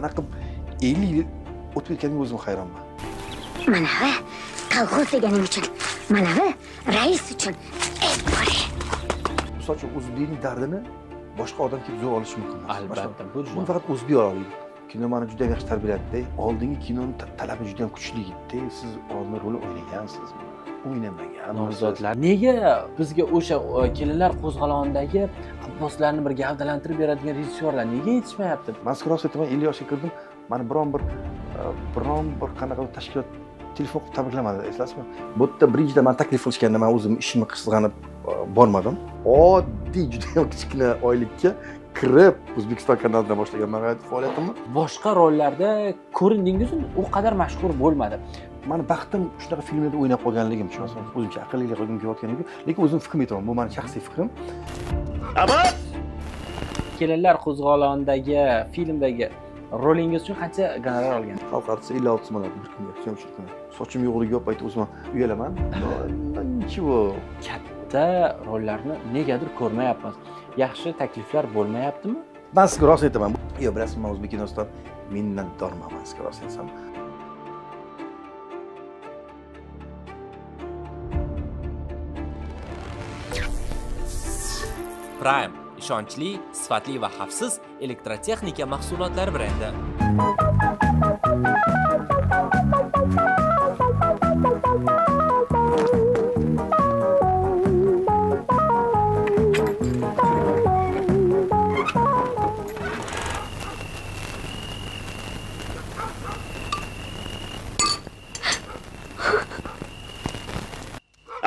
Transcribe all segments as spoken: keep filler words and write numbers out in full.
anakım elli yil o'tib ketganiga o'zim hayronman. Manavi kolxoz deganim uchun, manavi rais uchun soch o'zbekning dardini boshqa odam kelib zo'r olishi mumkin. Albatta, bu juda faqat o'zbek olaylik. Kino meni juda yaxshi tarbiyaladi. Oldingi kinoning talabi juda ham kuchli edi. Siz o'rni roli o'ynagansiz. O'ynamagan nomzodlar. Nega bizga o'sha kelinlar qo'zg'alonidagi Abboslarni bir gavdalantirib beradigan rejissyorlar nega yetishmayapti? Mazkur haftada elli yoshga kirdim. Meni biron bir biron bir qanaqa tashkilot telefon qilib tabriklamadi, eslasizmi? Bu yerda birinchidan men taklif qilishganda men o'zim ishimni qizg'anib bormadim. Oddiy juda kichkina oylikka kirib Uzbekiston kanalidan boshlaganman faoliyatimni. Boshqa rollarda ko'rindingizmi? U qadar mashhur bo'lmadi. Meni baxtim shunaqa filmlarda o'ynab qolganligim, masalan, o'zimcha aqllilik qilgim kelayotgan edi, lekin o'zim fikrim aytaman, bu meni shaxsiy fikrim. Abbos! Kelinlar qo'zg'olonidagi filmdagi rolingiz uchun qancha gonorar olgan? Xalq artisi ellik olti ming bir kunga, to'rt kun. Sochim yo'g'liga yopib aytib o'zim uyalaman. Nichivo? Katta rollarni negadir ko'rmayapmiz. Yaxshi takliflar bo'lmayaptimi? Men sizga rost aytaman. Yo, bilasizmi, men O'zbekistondan minnatdorman, sizga rost aytsam. Prime ishonchli, sifatli va xavfsiz elektrotexnika mahsulotlari brendi.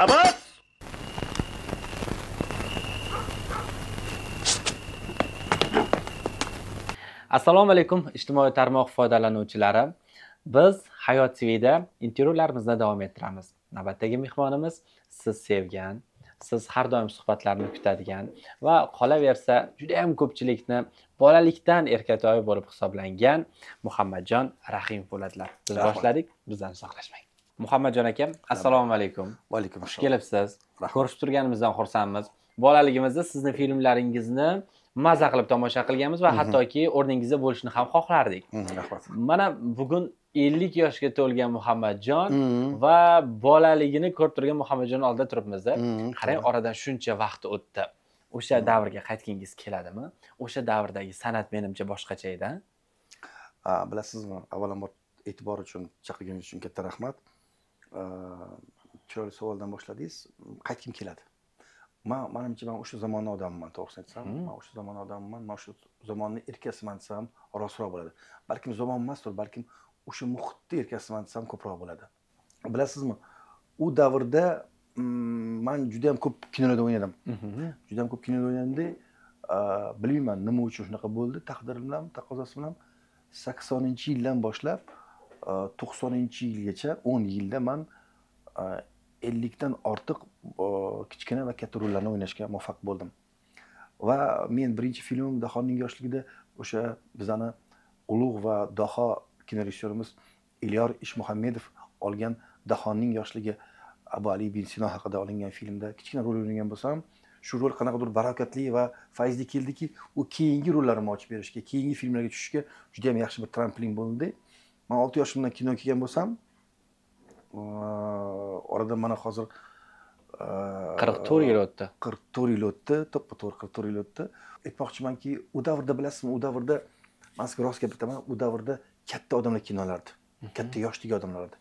Abbos! Assalomu alaykum ijtimoiy tarmoq foydalanuvchilari. Biz HayotTV da intervyularimizni davom ettiramiz. Navbatdagi mehmonimiz siz sevgan, siz har doim suhbatlarni kutadigan va qolaversa juda ham ko'pchilikni bolalikdan erkatoyi bo'lib hisoblangan Muhammadjon Rahimov bo'ladilar. Biz boshladik, bizdan uzoqlashmang. Muhammadjon akam, assalomu alaykum. Va alaykum assalom. Xush kelibsiz. Ko'rib turganimizdan xursandmiz. Bolaligimizda sizni filmlaringizni mazza qilib tomosha qilganmiz va hattoki o'rningizda bo'lishni ham xohlardik. Rahmat. Mana bugun ellik yoshga to'lgan Muhammadjon va bolaligini ko'rib turgan Muhammadjon oldida turibmiz. Qarang, oradan shuncha vaqt o'tdi. O'sha davrga qaytgingiz keladimi? O'sha davrdagi san'at menimcha boshqacha edi. Bilasizmi, avvalambor e'tibor uchun chaqirganingiz uchun katta rahmat. Chiroyli savoldan boshladingiz. Qaytgim keladi. Ma menimcha men o'sha zamonni odamiman, to'g'ri aytsam, men o'sha zamonni odamiman, men o'sha zamonni erkasiman desam rostroq bo'ladi. Balkim zamon emasdir, balkim o'sha muhitni erkasiman desam ko'proq bo'ladi. Bilasizmi, u davrda men juda ham ko'p kinolarda o'ynadim. Juda ham ko'p kinolarda o'ynandi. Bilmayman, nima uchun shunaqa bo'ldi, taqdir bilan, taqozosi bilan saksoninchi yildan boshlab to'qsoninchi yilgacha o'n yilda men ellikdan ortiq kichkina va katta rollarni o'ynashga muvaffaq bo'ldim. Va men birinchi filmim Dahonning yoshligida o'sha bizani ulug' va daho kinorejissyorimiz Ilyor Ishmuhammedov olgan Dahonning yoshligi Abu Ali ibn Sino haqida olingan filmda kichkina rol o'ynagan bo'lsam, shu rol qanaqadir barakatli va fayzli keldiki, u keyingi rollarimni ochib berishga, keyingi filmlarga tushishga juda ham yaxshi bir tramplin bo'ldi. Men olti yoshimdan kino kelgan bo'lsam, oradan mana hozir qirq to'rt yil o'tdi. qirq to'rt yil o'tdi, to'ppa to'g'ri qirq to'rt yil o'tdi. Aytmoqchimanki, u davrda bilasizmi, u davrda men sizga rost gap aytaman, u davrda katta odamlar kinolardi. Katta yoshdagi odamlardi.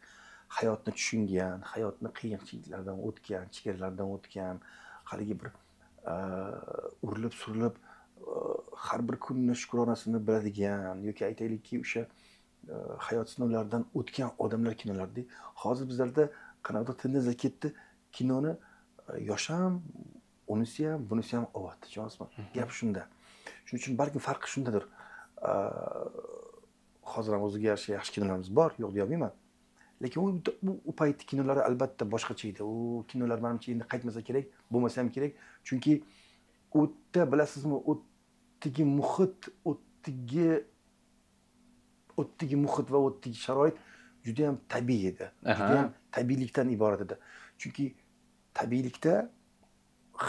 Hayotni tushungan, hayotni qiyinchiliklardan o'tgan, chegaralardan o'tgan, haligi bir urilib surilib har bir kunni shukronasini biladigan yoki aytaylikki o'sha hayot sinovlaridan o'tgan odamlar kinolardek. Hozir bizlarda qanaqadir tendensiya ketdi. Kinoni yosham, unisi ham, bunisi ham ovoydi, jo'nasmi? Gap shunda. Shuning uchun balki farqi shundadir. Hozir ham o'ziga yarasha yaxshi kinolarimiz bor, yo'q deyolmayman. Lekin u u paytning kinolari albatta boshqacha edi. U kinolar menimcha endi qaytmasa kerak, bo'lmasa ham kerak. Chunki o'tda bilasizmi, o'tdagi muhit, o'tdagi o'tdagi muhit va o'tdagi sharoit juda ham tabiiy edi. Juda ham tabiiylikdan iborat edi. Chunki tabiiylikda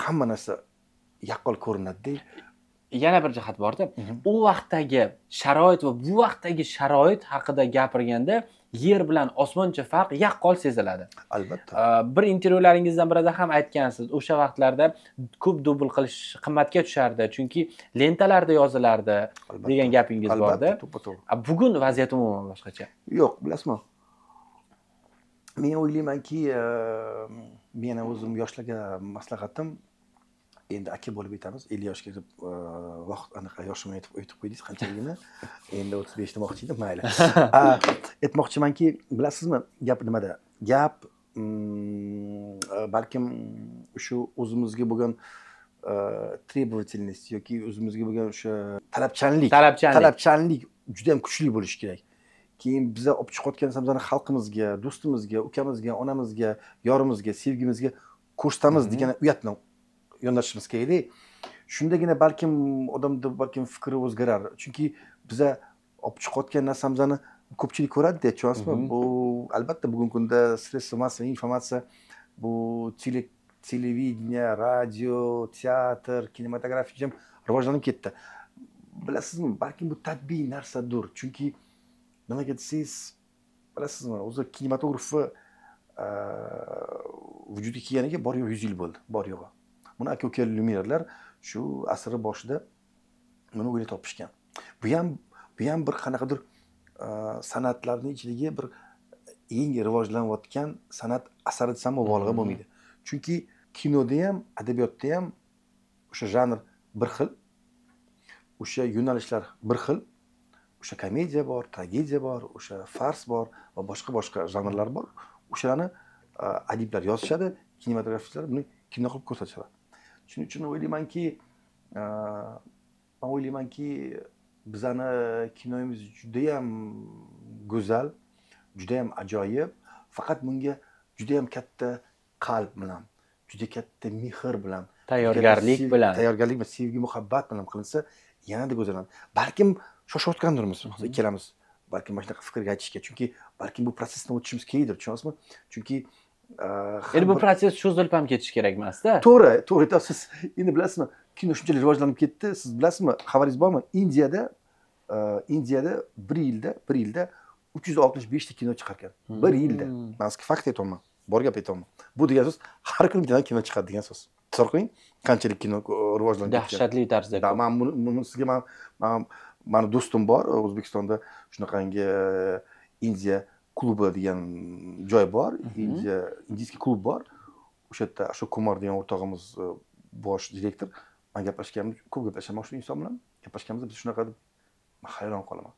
hamma narsa yaqqol ko'rinadi. yana bir cihat borda. O vaqtdagi sharoit va bu vaqtdagi sharoit haqida gapirganda yer bilan osmoncha farq yaqqol seziladi. Albatta. Bir intervyularingizdan birida ham aytgansiz, o'sha vaqtlarda ko'p dubl qilish qimmatga tushardi, chunki lentalarda yozilardi degan gapingiz borda. Bugun vaziyat umuman boshqacha. Yo'q, bilasizmi? Men o'ylaymanki, men o'zim yoshlarga maslahatim, endi aka bo'lib aytamiz, ellik yoshga kirib vaqt aniq yoshimni aytib o'tib qo'ydingiz qanchaligini. Endi o'ttiz besh demoqchi edim, mayli. Aytmoqchimanki, bilasizmi, gap nimada? Gap balkim shu o'zimizga bo'lgan trebovatilnost yoki o'zimizga bo'lgan o'sha talabchanlik, talabchanlik juda ham kuchli bo'lishi kerak. Keyin biza olib chiqotgan narsamizni xalqimizga, do'stimizga, ukamizga, onamizga, yorimizga, sevgimizga ko'rsatamiz degan uyatni yondashimiz kerak. Shundagina balkim odamda balkim fikri o'zgarar. Chunki biza olib chiqotgan narsamizni ko'pchilik ko'radi-da, tushunasizmi? Bu albatta bugungi kunda sredstva massiy informatsiya, bu televideniya, radio, teatr, kinematografiya ham rivojlanib ketdi. Bilasizmi, balkim bu tabiiy narsadir. Chunki nimaga desiz, bilasizmi, o'zi kinematografi vujudga kelganiga bor yo'q yuz yil bo'ldi, bor yo'q. Buni aka-uka Luminerlar shu asri boshida buni o'ylab topishgan. Bu ham bu ham bir qanaqadir san'atlarning ichidagi bir eng rivojlanayotgan san'at asari desam mubolag'a bo'lmaydi. Chunki kinoda ham, adabiyotda ham o'sha janr bir xil, o'sha yo'nalishlar bir xil, o'sha komediya bor, tragediya bor, o'sha fars bor va boshqa-boshqa janrlar bor. O'shalarni adiblar yozishadi, kinematografistlar buni kino qilib ko'rsatishadi. Shuning uchun o'ylaymanki, men o'ylaymanki, bizani kinoyimiz juda ham go'zal, juda ham ajoyib. Faqat bunga juda ham katta qalb bilan, juda katta mehr bilan, tayyorgarlik bilan, tayyorgarlik va sevgi, muhabbat bilan qilinsa, yanada go'zallanadi. Balkim shoshayotgandirmiz hozir ikkalamiz. Balkim mana shunaqa fikrga aytishga, chunki balkim bu protsessdan o'tishimiz kerakdir, tushunasizmi? Chunki endi bu protsess cho'zilib ham ketishi kerak emas-da. To'g'ri, to'g'ri. Siz endi bilasizmi, kino shunchalik rivojlanib ketdi. Siz bilasizmi, xabaringiz bormi? Indiyada Indiyada bir yilda, bir yilda uch yuz oltmish besh ta kino chiqargan. Bir yilda. Men sizga fakt aytaman, bor gap aytaman. Bu degan so'z har kuni bittadan kino chiqadi degan so'z. Tasavvur qiling, qanchalik kino rivojlanib ketgan. Dahshatli tarzda. Men buni sizga men men meni do'stim bor, O'zbekistonda shunaqangi Indiya klubi degan joy bor, indiyskiy klub bor. O'sha yerda Ashok Kumar degan o'rtog'imiz bosh direktor. Men gaplashganimda ko'p gaplashaman shu inson bilan. Gaplashganimizda biz shunaqa deb men hayron qolaman.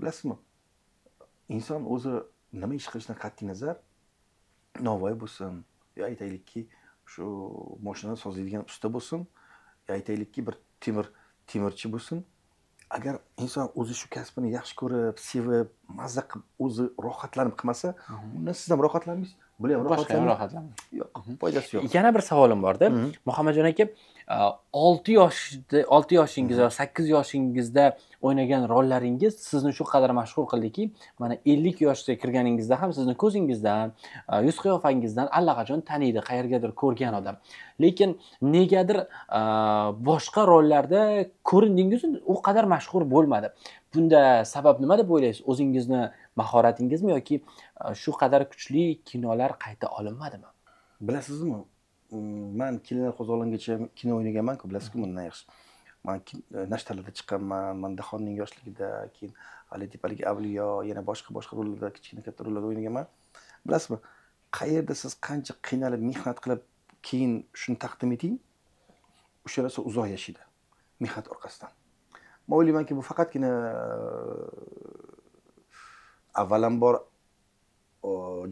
Bilasizmi? Inson o'zi nima ish qilishdan qat'iy nazar, Navoiy bo'lsin, yo aytaylikki, shu mashinani sozadigan usta bo'lsin, yo aytaylikki bir temir temirchi bo'lsin. Agar inson o'zi shu kasbini yaxshi ko'rib, sevib, mazza qilib, o'zi rohatlanib qilmasa, undan siz ham rohatlanmaysiz, bular ham rohatlanmaysiz. Yo'q, foydasi yo'q. Yana bir savolim bor-da. Muhammadjon aka, olti yoshingiz va sakkiz yoshingizda o'ynagan rollaringiz sizni shu qadar mashhur qildiki, mana ellik yoshga kirganingizda ham sizni ko'zingizdan, yuz qiyofangizdan allaqachon taniydi, qayergadir ko'rgan odam. Lekin negadir boshqa rollarda ko'rindingiz, u qadar mashhur bo'lmadi. Bunda sabab nima deb o'ylaysiz? O'zingizni mahoratingizmi yoki shu qadar kuchli kinolar qayta olinmadimi? Bilasizmi? Men kinolar qo'zg'alangacha kino o'ynaganman-ku, bilasizmi, bundan yaxshi. Men nashtalarda chiqqanman, men Dahonning yoshligida, keyin Ali Tepalik Avliyo, yana boshqa-boshqa rollarda, kichkina katta rollarda o'ynaganman. Bilasizmi, qayerda siz qancha qiynalib, mehnat qilib, keyin shuni taqdim eting, o'sha narsa uzoq yashaydi mehnat orqasidan. Men o'ylaymanki, bu faqatgina avvalambor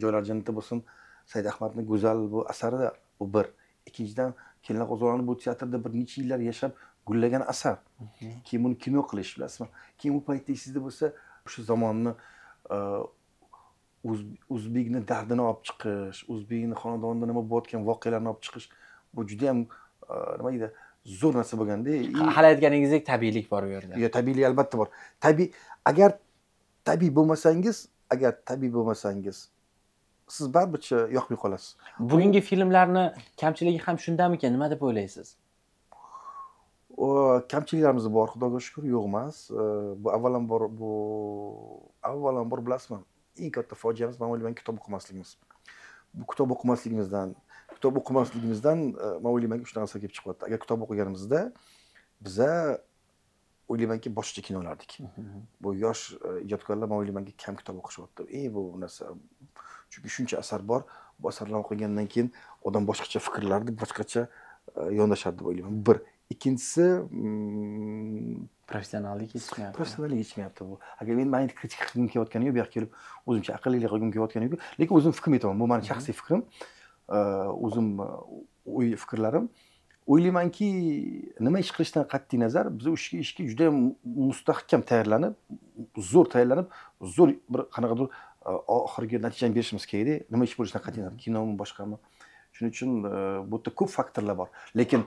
Joylar jannati bo'lsin, Said Ahmadning go'zal bu asarida bu bir. Ikkinchidan, Kelinlar qo'zg'aloni bu teatrda bir necha yillar yashab gullagan asar. Keyin buni kino qilish, bilasizmi? Keyin bu paytda sizda bo'lsa, o'sha zamonni o'zbekning dardini olib chiqish, o'zbekning xonadonida nima bo'layotgan voqealarni olib chiqish, bu juda ham nima deydi, zo'r narsa bo'lganda. Hali aytganingizdek tabiiylik bor u yerda. Yo, tabiiylik albatta bor. Tabiiy, agar tabiiy bo'lmasangiz, agar tabiiy bo'lmasangiz, siz baribircha yoqmay qolasiz. Bugungi filmlarni kamchiligi ham shundamikan, nima deb o'ylaysiz? Kamchiliklarimiz bor, Xudoga shukr, yo'q emas. Bu avvalambor bu avvalambor bilasizmi, eng katta fojiamiz ma'lumki kitob o'qimasligimiz. Bu kitob o'qimasligimizdan, kitob o'qimasligimizdan ma'lumki uch narsa kelib chiqyapti. Agar kitob o'qiganimizda biza o'ylaymanki boshqa kino olardik. Bu yosh ijodkorlar ma'lumki kam kitob o'qishyapti. Ey bu narsa chunki shuncha asar bor, bu asarlarni o'qigandan keyin odam boshqacha fikrlarni, boshqacha yondashadi deb o'ylayman. Bir İkincisi hmm, profesyonellik yetişmeyapti. Profesyonellik yetişmeyapti bu. Agar men meni kritik qilib kelyotganim yo'q, bu yoqqa kelib o'zimcha aqllilik qilib kelyotganim yo'q, lekin o'zim fikrim aytaman. Bu meni shaxsiy fikrim, o'zim o'y fikrlarim. O'ylaymanki, nima ish qilishdan qat'iy nazar, biz o'sha ishga juda ham mustahkam tayyorlanib, zo'r tayyorlanib, zo'r bir qanaqadir oxirgi natijani berishimiz kerak-da. Nima ish bo'lishidan qat'iy nazar, kinomi, boshqami. Shuning uchun bu yerda ko'p faktorlar bor. Lekin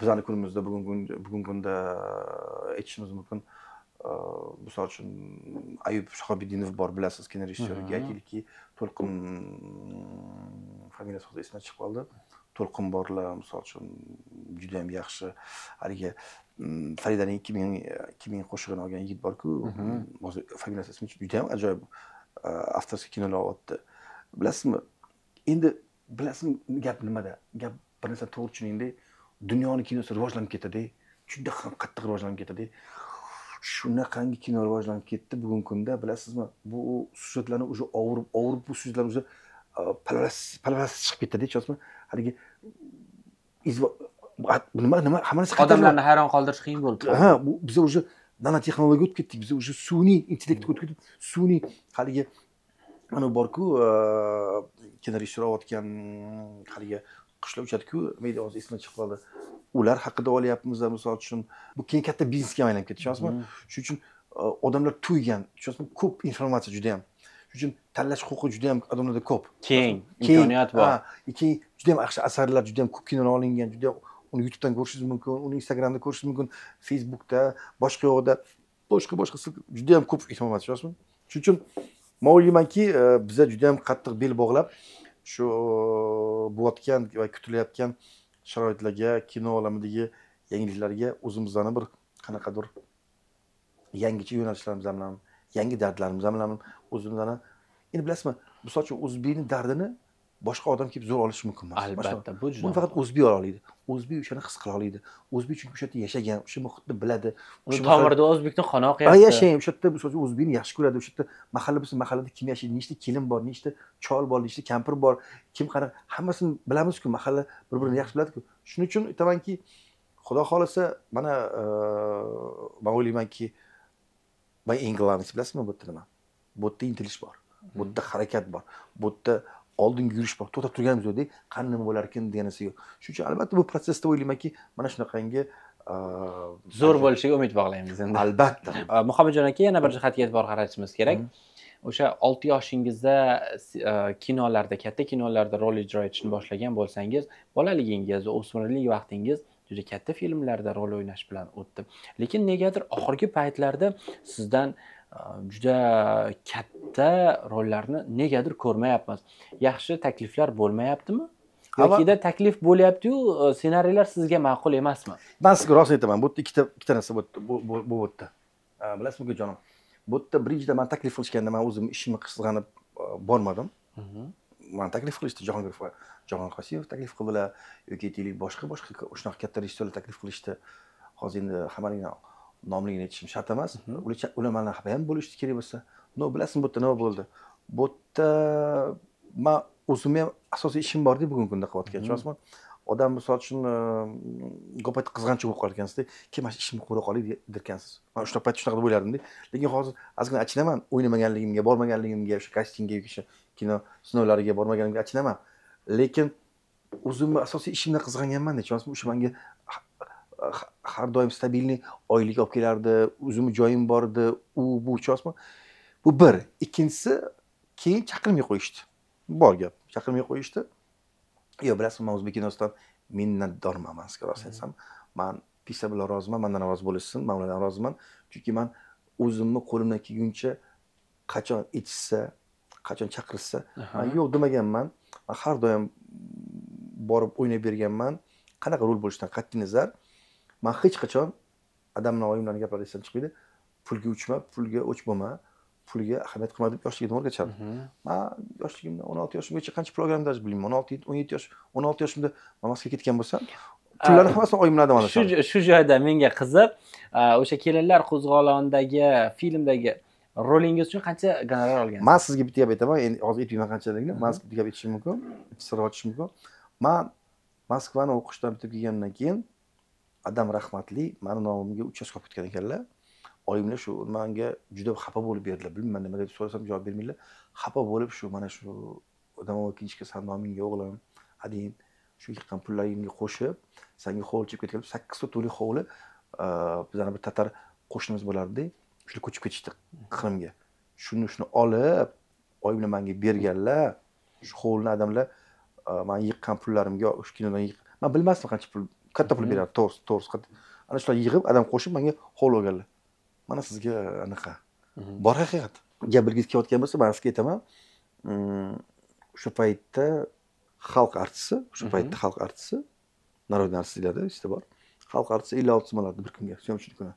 bizani kunimizda bugungi bugungi kunda aytishimiz mumkin, misol uchun Ayub Shahobiddinov bor, bilasiz, kinorejissyorga aytdiki, To'lqin familiyasi hozir esdan chiqib qoldi. To'lqin borlar, misol uchun juda ham yaxshi. Haliga Faridaning ikki ming qo'shig'ini olgan yigit bor-ku, hozir familiyasi ismi juda ham ajoyib avtorskiy kinolar o'tdi. Bilasizmi? Endi bilasizmi gap nimada? Gap bir narsa to'g'ri tushuningda, dunyoning kinosi rivojlanib ketadi, juda ham qattiq rivojlanib ketadi. Shunaqangi kino rivojlanib ketdi bugungi kunda, bilasizmi, bu sujetlarni o'sha ovurib, ovurib bu sujetlar o'sha palvas chiqib ketadi, chosmi. Haligi nima nima hammasi odamlarni hayron qoldirish qiyin bo'lib qoldi. Ha, bu biz o'sha nanotexnologiyaga o'tib ketdik, biz o'sha sun'iy intellektga o'tib ketdik. Sun'iy haligi mana bor-ku, kinorejissyor otgan haligi qishlar uchadi-ku, media hozir ismi chiqib qoldi. Ular haqida olyapmiz, misol uchun bu keyin katta biznesga aylanib ketdi, tushunasizmi? Shuning uchun odamlar to'ygan, tushunasizmi? Ko'p informatsiya juda ham. Shuning uchun tanlash huquqi juda ham odamlarda ko'p. Keng, imkoniyat bor. Keyin juda ham yaxshi asarlar, juda ham ko'p kinolar olingan, juda uni YouTubedan ko'rishingiz mumkin, uni Instagramda ko'rishingiz mumkin, Facebookda, boshqa yoqda, boshqa boshqa juda ham ko'p informatsiya, tushunasizmi? Shuning uchun men o'ylaymanki, bizga juda ham qattiq bel bog'lab shu bo'layotgan va kutilayotgan sharoitlarga, kino olamidagi yangiliklarga o'zimizdan bir qanaqadir yangicha yo'nalishlarimiz bilan, yangi dardlarimiz bilan o'zimizdan. Endi bilasizmi, misol uchun o'zbekning dardini boshqa odam kelib zo'r olishi mumkin emas. Albatta, bu juda. Buni faqat o'zbek ola oladi. O'zbek o'shani his qila oladi. O'zbek chunki o'sha yerda yashagan, o'sha muhitni biladi. O'sha tomirda o'zbekning qonog'i qayerda? Ha, yashang, o'sha yerda misol uchun o'zbekni yaxshi ko'radi. O'sha yerda mahalla bo'lsa, mahallada kim yashaydi, nechta kelin bor, nechta chol bor, nechta kampir bor, kim qanaqa, hammasini bilamiz-ku, mahalla bir-birini yaxshi biladi-ku. Shuning uchun aytamanki, Xudo xolasa, mana men o'ylaymanki, men inglizcha bilasizmi, bu yerda nima? Bu yerda intilish bor, bu yerda harakat bor, bu yerda oldinga yurish bor. To'xtab turganimiz yo'qdek, qani nima bo'lar ekan degan narsa yo'q. Shuning uchun albatta bu protsessda o'ylaymanki, mana shunaqangi zo'r bo'lishiga umid bog'laymiz endi. Albatta. Muhammadjon aka, yana bir jihatga e'tibor qaratishimiz kerak. O'sha olti yoshingizda kinolarda, katta kinolarda rol ijro etishni boshlagan bo'lsangiz, bolaligingiz, o'smirlik vaqtingiz juda katta filmlarda rol o'ynash bilan o'tdi. Lekin negadir oxirgi paytlarda sizdan juda katta rollarni negadir ko'rmayapmiz. Yaxshi takliflar bo'lmayaptimi? Yoki taklif bo'lyapti-yu, ssenariylar sizga ma'qul emasmi? Men sizga rost aytaman, bu yerda ikkita ikkita narsa bo'ldi, bu yerda. Bilasizmi, jonim? Bu yerda birinchidan men taklif qilishganda men o'zim ishimni qizg'anib bormadim. Men taklif qilishdi, Jahongir Jahongir Qosimov taklif qildilar, yoki aytaylik boshqa boshqa o'shunaqa katta rejissyorlar taklif qilishdi. Hozir endi hammaning nomligini aytishim shart emas. Ular bilan xabar ham bo'lishi kerak bo'lsa. No, bilasizmi, bu yerda nima bo'ldi? Bu yerda men o'zim ham asosiy ishim bor deb bugungi kunda qilayotgan, tushunasizmi? Odam misol uchun go'pat qizg'anchiq bo'lib qolar ekansiz-da, kim mana shu ishimni ko'ra qolay derkansiz. Men o'sha payt shunaqa deb o'ylardim-da. Lekin hozir ozgina achinaman, o'ynamaganligimga, bormaganligimga, o'sha kastingga yoki kino sinovlariga bormaganimga achinaman. Lekin o'zimni asosiy ishimdan qizg'anganman-da, tushunasizmi? O'sha menga har doim stabilni oylik olib kelardi, o'zimni joyim bor edi, u bu chosmi. Bu bir. Ikkinchisi, keyin chaqirmay qo'yishdi. Bor gap, chaqirmay qo'yishdi. Yo, bilasizmi, men o'zbek kinosidan minnatdorman, men sizga rost aytsam. Men pisa bilan roziman, mendan rozi bo'lishsin, men ulardan roziman. Chunki men o'zimni qo'limdan kelguncha qachon ichsa, qachon chaqirsa, men yo'q demaganman. Men har doim borib o'ynab berganman. Qanaqa rol bo'lishidan qat'iy nazar Men hech qachon adamning oyimlarning gaplari esimdan chiqmaydi. Pulga uchma, pulga o'ch bo'lma, pulga ahamiyat qilma deb yoshligimdan o'rgatardim. Men yoshligimda o'n olti yoshimgacha qancha programmada bilmayman. o'n olti, o'n yetti yosh, o'n olti yoshimda Moskvaga ketgan bo'lsam, pullarni hammasini oyimlardan olaman. Shu shu joyda menga qiziq, o'sha kelinlar qo'zg'olondagi filmdagi rolingiz uchun qancha gonorar olgan? Men sizga bitta gap aytaman, endi hozir aytmayman qanchaligini, men sizga bitta gap aytishim mumkin, sir ochishim mumkin. Men Moskvani o'qishdan bitib kelgandan keyin adam rahmatli meni nomimga uch yuz qolib ketgan ekanlar. Oyimlar shu menga juda xafa bo'lib berdilar. Bilmayman nima deb so'rasam javob bermaydilar. Xafa bo'lib shu mana shu odamga kinchik san nomingga o'g'lim, hadin shu yiqqan pullaringni qo'shib, senga hovli chib ketgan sakkiz ta to'liq hovli bizani bir tatar qo'shnimiz bo'lardi. Shuni ko'chib ketishdi Qrimga. Shuni shuni olib, oyimlar menga berganlar. Shu hovlini adamlar men yiqqan pullarimga o'sha kinodan yiq. Men bilmasdim qancha pul, katta pul beradi, to'g'ri, to'g'ri. Ana shular yig'ib, adam qo'shib menga hovl olganlar. Mana sizga anaqa. Bor haqiqat. Gap bilgiz kelayotgan bo'lsa, men sizga aytaman. Shu paytda xalq artisti, shu paytda xalq artisti, Narodniy artistlarda ishda bor. Xalq artisti ellik olti so'mlardi bir kunga, suyamchilik kuni.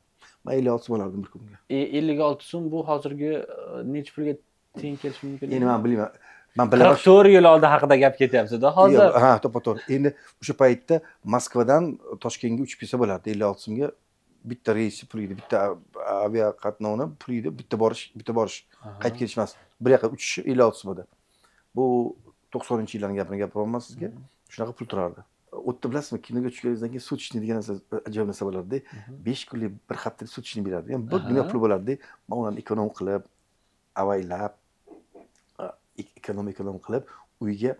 Men ellik olti so'm olardim bir kunga. ellik olti so'm bu hozirgi necha pulga teng kelishi mumkin? Endi men bilmayman. Men bilaman. qirq to'rt yil oldin haqida gap ketyapsiz-da hozir. Ha, to'ppa-to'g'ri. Endi o'sha paytda Moskvadan Toshkentga uch pesa bo'lardi ellik olti so'mga. Bitta reysi pul edi, bitta avia qatnovini pul edi, bitta borish, bitta borish, qaytib kelish emas. Bir yoqqa uchishi ellik olti so'mda. Bu to'qsoninchi yillarning gapini gapiryapman sizga. Shunaqa pul turardi. O'tdi bilasizmi, kinoga tushganingizdan keyin suv ichishni degan narsa ajoyib narsa bo'lardi. besh kunlik bir haftalik suv ichishni beradi. Ya'ni bir dunyo pul bo'lardi. Men ularni ekonom qilib, avaylab, ekonom ekonom qilib uyga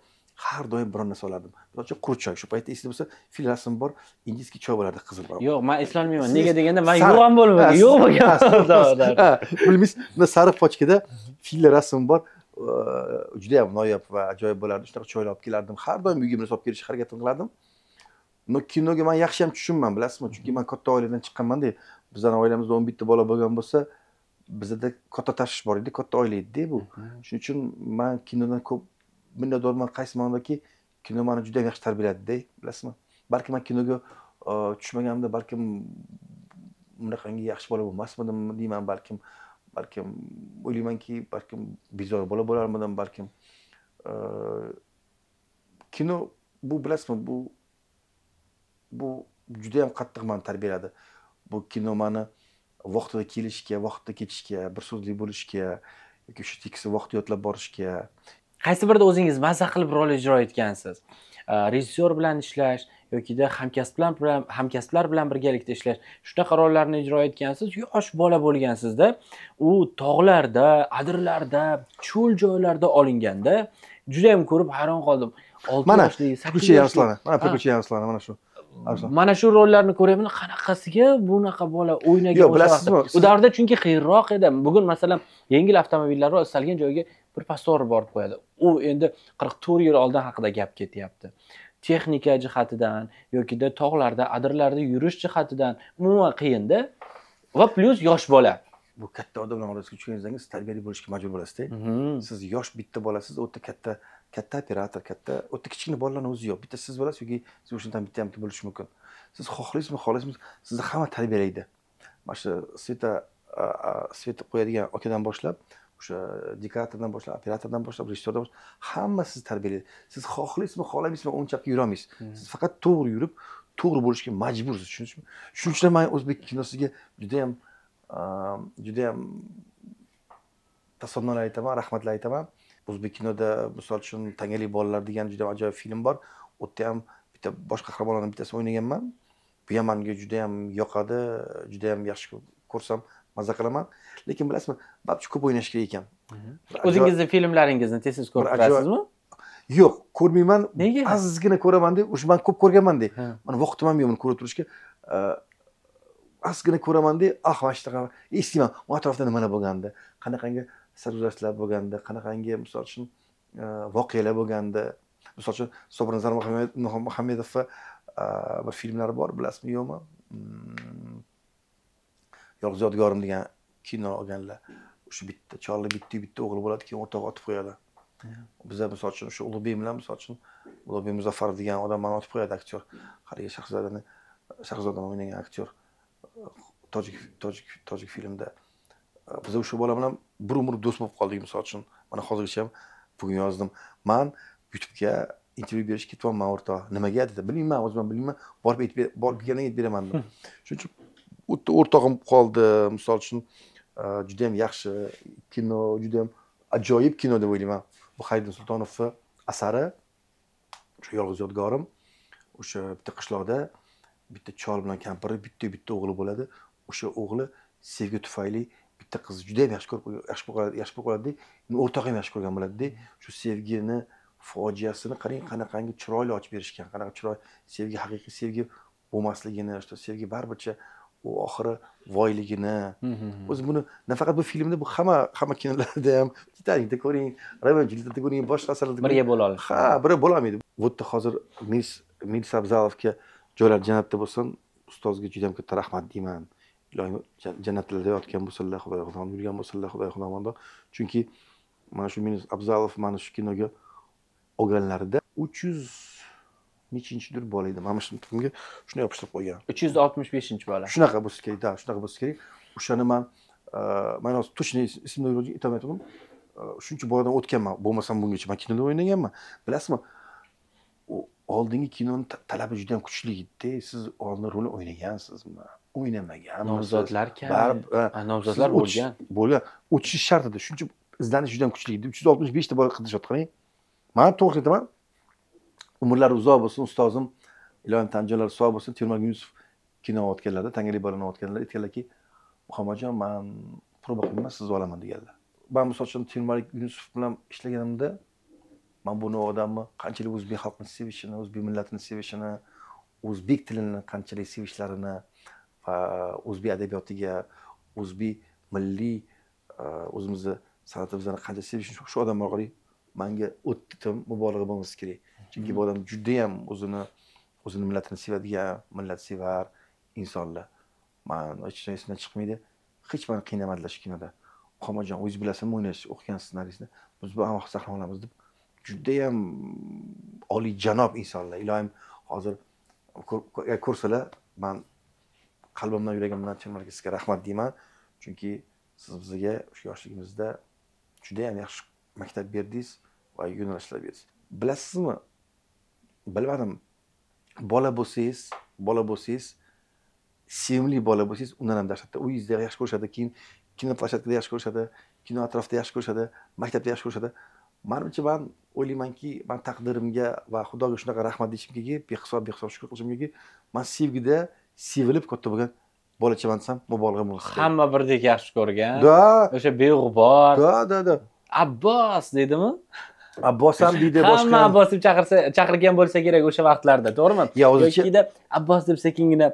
har doim bir narsa olardim. Masalan, quruq choy. Shu paytda esimda bo'lsa, fil rasmi bor, indiyskiy choy bo'lardi, qizil bor. Yo'q, men eslolmayman. Nega deganda, men yo'g'on bo'lmagan. Yo'q bo'lgan. Bilmaysiz, bunda sariq pochkada fil rasmi bor. Juda ham noyob va ajoyib bo'lardi. Shunaqa choylar olib kelardim. Har doim uyga bir narsa olib kelishga harakat qilardim. No kinoga men yaxshi ham tushunmayman, bilasizmi? Chunki men katta oiladan chiqqanman-da. Bizning oilamizda o'n bitta ta bola bo'lgan bo'lsa, bizda katta tashish bor edi, katta oila edi-da bu. Shuning uchun men kinodan ko'p minnatdorman qaysi ma'nodaki kino meni juda yaxshi tarbiyaladi-da, bilasizmi? Balki men kinoga tushmaganimda balkim bunaqangi yaxshi bola bo'lmasmidim deyman, balkim balkim o'ylaymanki, balkim bezor bola bo'larmidim, balkim kino bu bilasizmi, bu bu juda ham qattiq meni tarbiyaladi. Bu kino meni vaqtida kelishga, vaqtida ketishga, bir so'zli bo'lishga yoki o'sha tekis vaqtda yotlab borishga. Qaysi birda o'zingiz mazza qilib rol ijro etgansiz? Rejissyor bilan ishlash yoki-da hamkasb bilan hamkasblar bilan birgalikda ishlash, shunaqa rollarni ijro etgansiz, yosh bola bo'lgansiz-da, u tog'larda, adirlarda, cho'l joylarda olinganda juda ham ko'rib hayron qoldim. Mana Pulcha Yaroslana, mana Pulcha Yaroslana, mana shu mana shu rollarni ko'ryapman, qanaqasiga bunaqa bola o'ynagan o'sha. U davrda chunki qiyinroq edi. Bugun masalan, yengil avtomobillar istalgan joyga bir pastor borib qo'yadi. U endi qirq to'rt yil oldin haqida gap ketyapti. Texnika jihatidan yoki-da tog'larda, adirlarda yurish jihatidan umuman qiyin-da. Va plus yosh bola. Bu katta odamlar orasiga tushganingizdan keyin tarbiyali bo'lishga majbur bo'lasiz-da. Siz yosh bitta bolasiz, o'ta katta katta operator, katta, o'ta kichkina bolalarni o'zi yo'q. Bitta siz bo'lasiz yoki siz o'shandan bitta ham bo'lishi mumkin. Siz xohlaysizmi, xohlaysizmi, sizni hamma tarbiyalaydi. Mana shu Sveta Sveta qo'yadigan okadan boshlab, o'sha diktatordan boshlab, operatordan boshlab, rejissyordan boshlab, hamma sizni tarbiyalaydi. Siz xohlaysizmi, xohlamaysiz, o'ng chapga yura olmaysiz. Siz faqat to'g'ri yurib, to'g'ri bo'lishga majbursiz. Tushunasizmi? Shuning uchun men o'zbek kinosiga juda ham juda ham tasannolar aytaman, rahmatlar aytaman. O'zbek kinoda misol uchun Tangali bolalar degan juda ajoyib film bor. U yerda ham bitta bosh qahramonlarning bittasini o'ynaganman. Bu ham menga juda ham yoqadi, juda ham yaxshi ko'rsam mazza qilaman. Lekin bilasizmi, barcha ko'p o'ynash kerak ekan. O'zingizning filmlaringizni tez-tez ko'rib turasizmi? Yo'q, ko'rmayman. Azizgina ko'raman-da, o'sha men ko'p ko'rganman-da. Mana vaqtim ham yo'q uni ko'rib turishga. Azizgina ko'raman-da, ah, vashtaqa. Eshitman, atrofda nimalar bo'lganda, qanaqangi sarguzashtlar bo'lganda, qanaqangi misol uchun voqealar bo'lganda, misol uchun Sobirnazar Muhammadovning bir filmlari bor, bilasizmi yo'qmi? Yolg'iz yodgorim degan kino olganlar. O'sha bitta cholli bitta bitta o'g'il bo'ladi, keyin o'rtoq otib qo'yadi. Bizda misol uchun o'sha Ulug'bek bilan misol uchun Ulug'bek Muzaffarov degan odam meni otib qo'yadi aktyor. Qariya Shahzodani Shahzoda Mo'min degan aktyor tojik tojik tojik filmda biz o'sha bola bilan bir umr do'st bo'lib qoldik, masalan. Mana hozirgacha ham bugun yozdim. Men YouTube'ga intervyu berishga ketyapman o'rta. Nimaga dedi? Bilmayman, o'zim bilmayman. Borib aytib, borib kelganda aytib beraman. Shuning uchun o'rtog'im qoldi, masalan, juda ham yaxshi kino, juda ham ajoyib kino deb o'ylayman. Bu Haydin Sultonovning asari. Shu yolg'iz yodgorim. O'sha bitta qishloqda bitta chol bilan kampiri, bitta bitta o'g'li bo'ladi. O'sha o'g'li sevgi tufayli bitta qiz juda ham yaxshi ko'rib, yaxshi ko'radi, yaxshi ko'radi. Endi o'rtog'i ham yaxshi ko'rgan bo'ladi. Shu sevgini fojiasini qarang, qanaqangi chiroyli ochib berishgan, qanaqa chiroy, sevgi haqiqiy sevgi bo'lmasligini, shu sevgi baribircha u oxiri voyligini. O'zi buni nafaqat bu filmda, bu hamma hamma kinolarda ham, Titanikda ko'ring, Revanchlikda ko'ring, boshqa asarlarda biriga bo'la oladi. Ha, biri bo'la olmaydi. Bu yerda hozir Mirs Mirzaabzalovga joylar jannatda bo'lsin, ustozga juda ham katta rahmat deyman. Ilohim jannatlarda yotgan bo'lsinlar, Xudo xudom yurgan bo'lsinlar, Xudo xudomondo. Chunki mana shu Mirzaabzalov mana shu kinoga o'ganlarida uch yuz nechinchidir bola edi. Mana shuni tugunga shuni yopishtirib qo'ygan. uch yuz oltmish beshinchi bola. Shunaqa bo'lsa kerak, da, shunaqa bo'lsa kerak. O'shani men men hozir to'g'ri ismini aytolmayapman. Shuncha boladan o'tganman, bo'lmasam bungacha men kinoda o'ynaganman. Bilasizmi? Oldingi kinoning talabi juda ham kuchli edi. Siz o'rni rolni o'ynagansiz-mi? O'ynamagan nomzodlar kam, nomzodlar bo'lgan. Bo'lgan. O'tish shart edi. Shuncha izlanish juda ham kuchli edi. uch yuz oltmish besh ta bola qidirishotganing. Men to'g'ri aytaman. Umrlari uzoq bo'lsin, ustozim Ilohim tanjonlar sog' bo'lsin. Termag Yusuf kino o'tganlarda, Tangalik balon o'tganlarda aytganlarki, Muhammadjon, men proba qilmas, siz olaman deganlar. Men masalan Termag Yusuf bilan ishlaganimda, men bu odamni qanchalik o'zbek xalqini sevishini, o'zbek millatini sevishini, o'zbek tilini qanchalik sevishlarini va o'zbek adabiyotiga, o'zbek milliy o'zimizni san'atimizni qancha sevishini shu odam orqali menga o'tdim, mubolag'a bo'lmas kerak. Chunki bu odam juda ham o'zini, o'zini millatini sevadigan, millatsevar insonlar. Men hech narsadan chiqmaydi. Hech meni qiynamadilar shu kinoda. Muhammadjon, o'zingiz bilasizmi, o'ynash o'qigan ssenariysni biz bu ham sahna olamiz deb juda ham oliy janob insonlar. Ilohim hozir ko'rsalar, men qalbimdan, yuragimdan chindan sizga rahmat deyman. Chunki siz bizga shu yoshligimizda juda ham yaxshi maktab berdingiz va yo'nalishlar berdingiz. Bilasizmi? Bilmadim. Bola bo'lsangiz, bola bo'lsangiz, sevimli bola bo'lsangiz, undan ham dahshatda uyingizda yaxshi ko'rishadi, keyin kino plashatkada yaxshi ko'rishadi, kino atrofida yaxshi ko'rishadi, maktabda yaxshi ko'rishadi. Menimcha men o'ylaymanki, men taqdirimga va Xudoga shunaqa rahmat deyishimga, behisob behisob shukr qilishimga, men sevgida sevilib katta bo'lgan bolachaman desam, mubolag'a bo'lmas. Hamma birdek yaxshi ko'rgan. O'sha beg'ubor. Da, da, da. Abbos deydimi? Abbos ham deydi boshqa. Hamma Abbos deb chaqirsa, chaqirgan bo'lsa kerak o'sha vaqtlarda, to'g'rimi? Yoki deb Abbos deb sekingina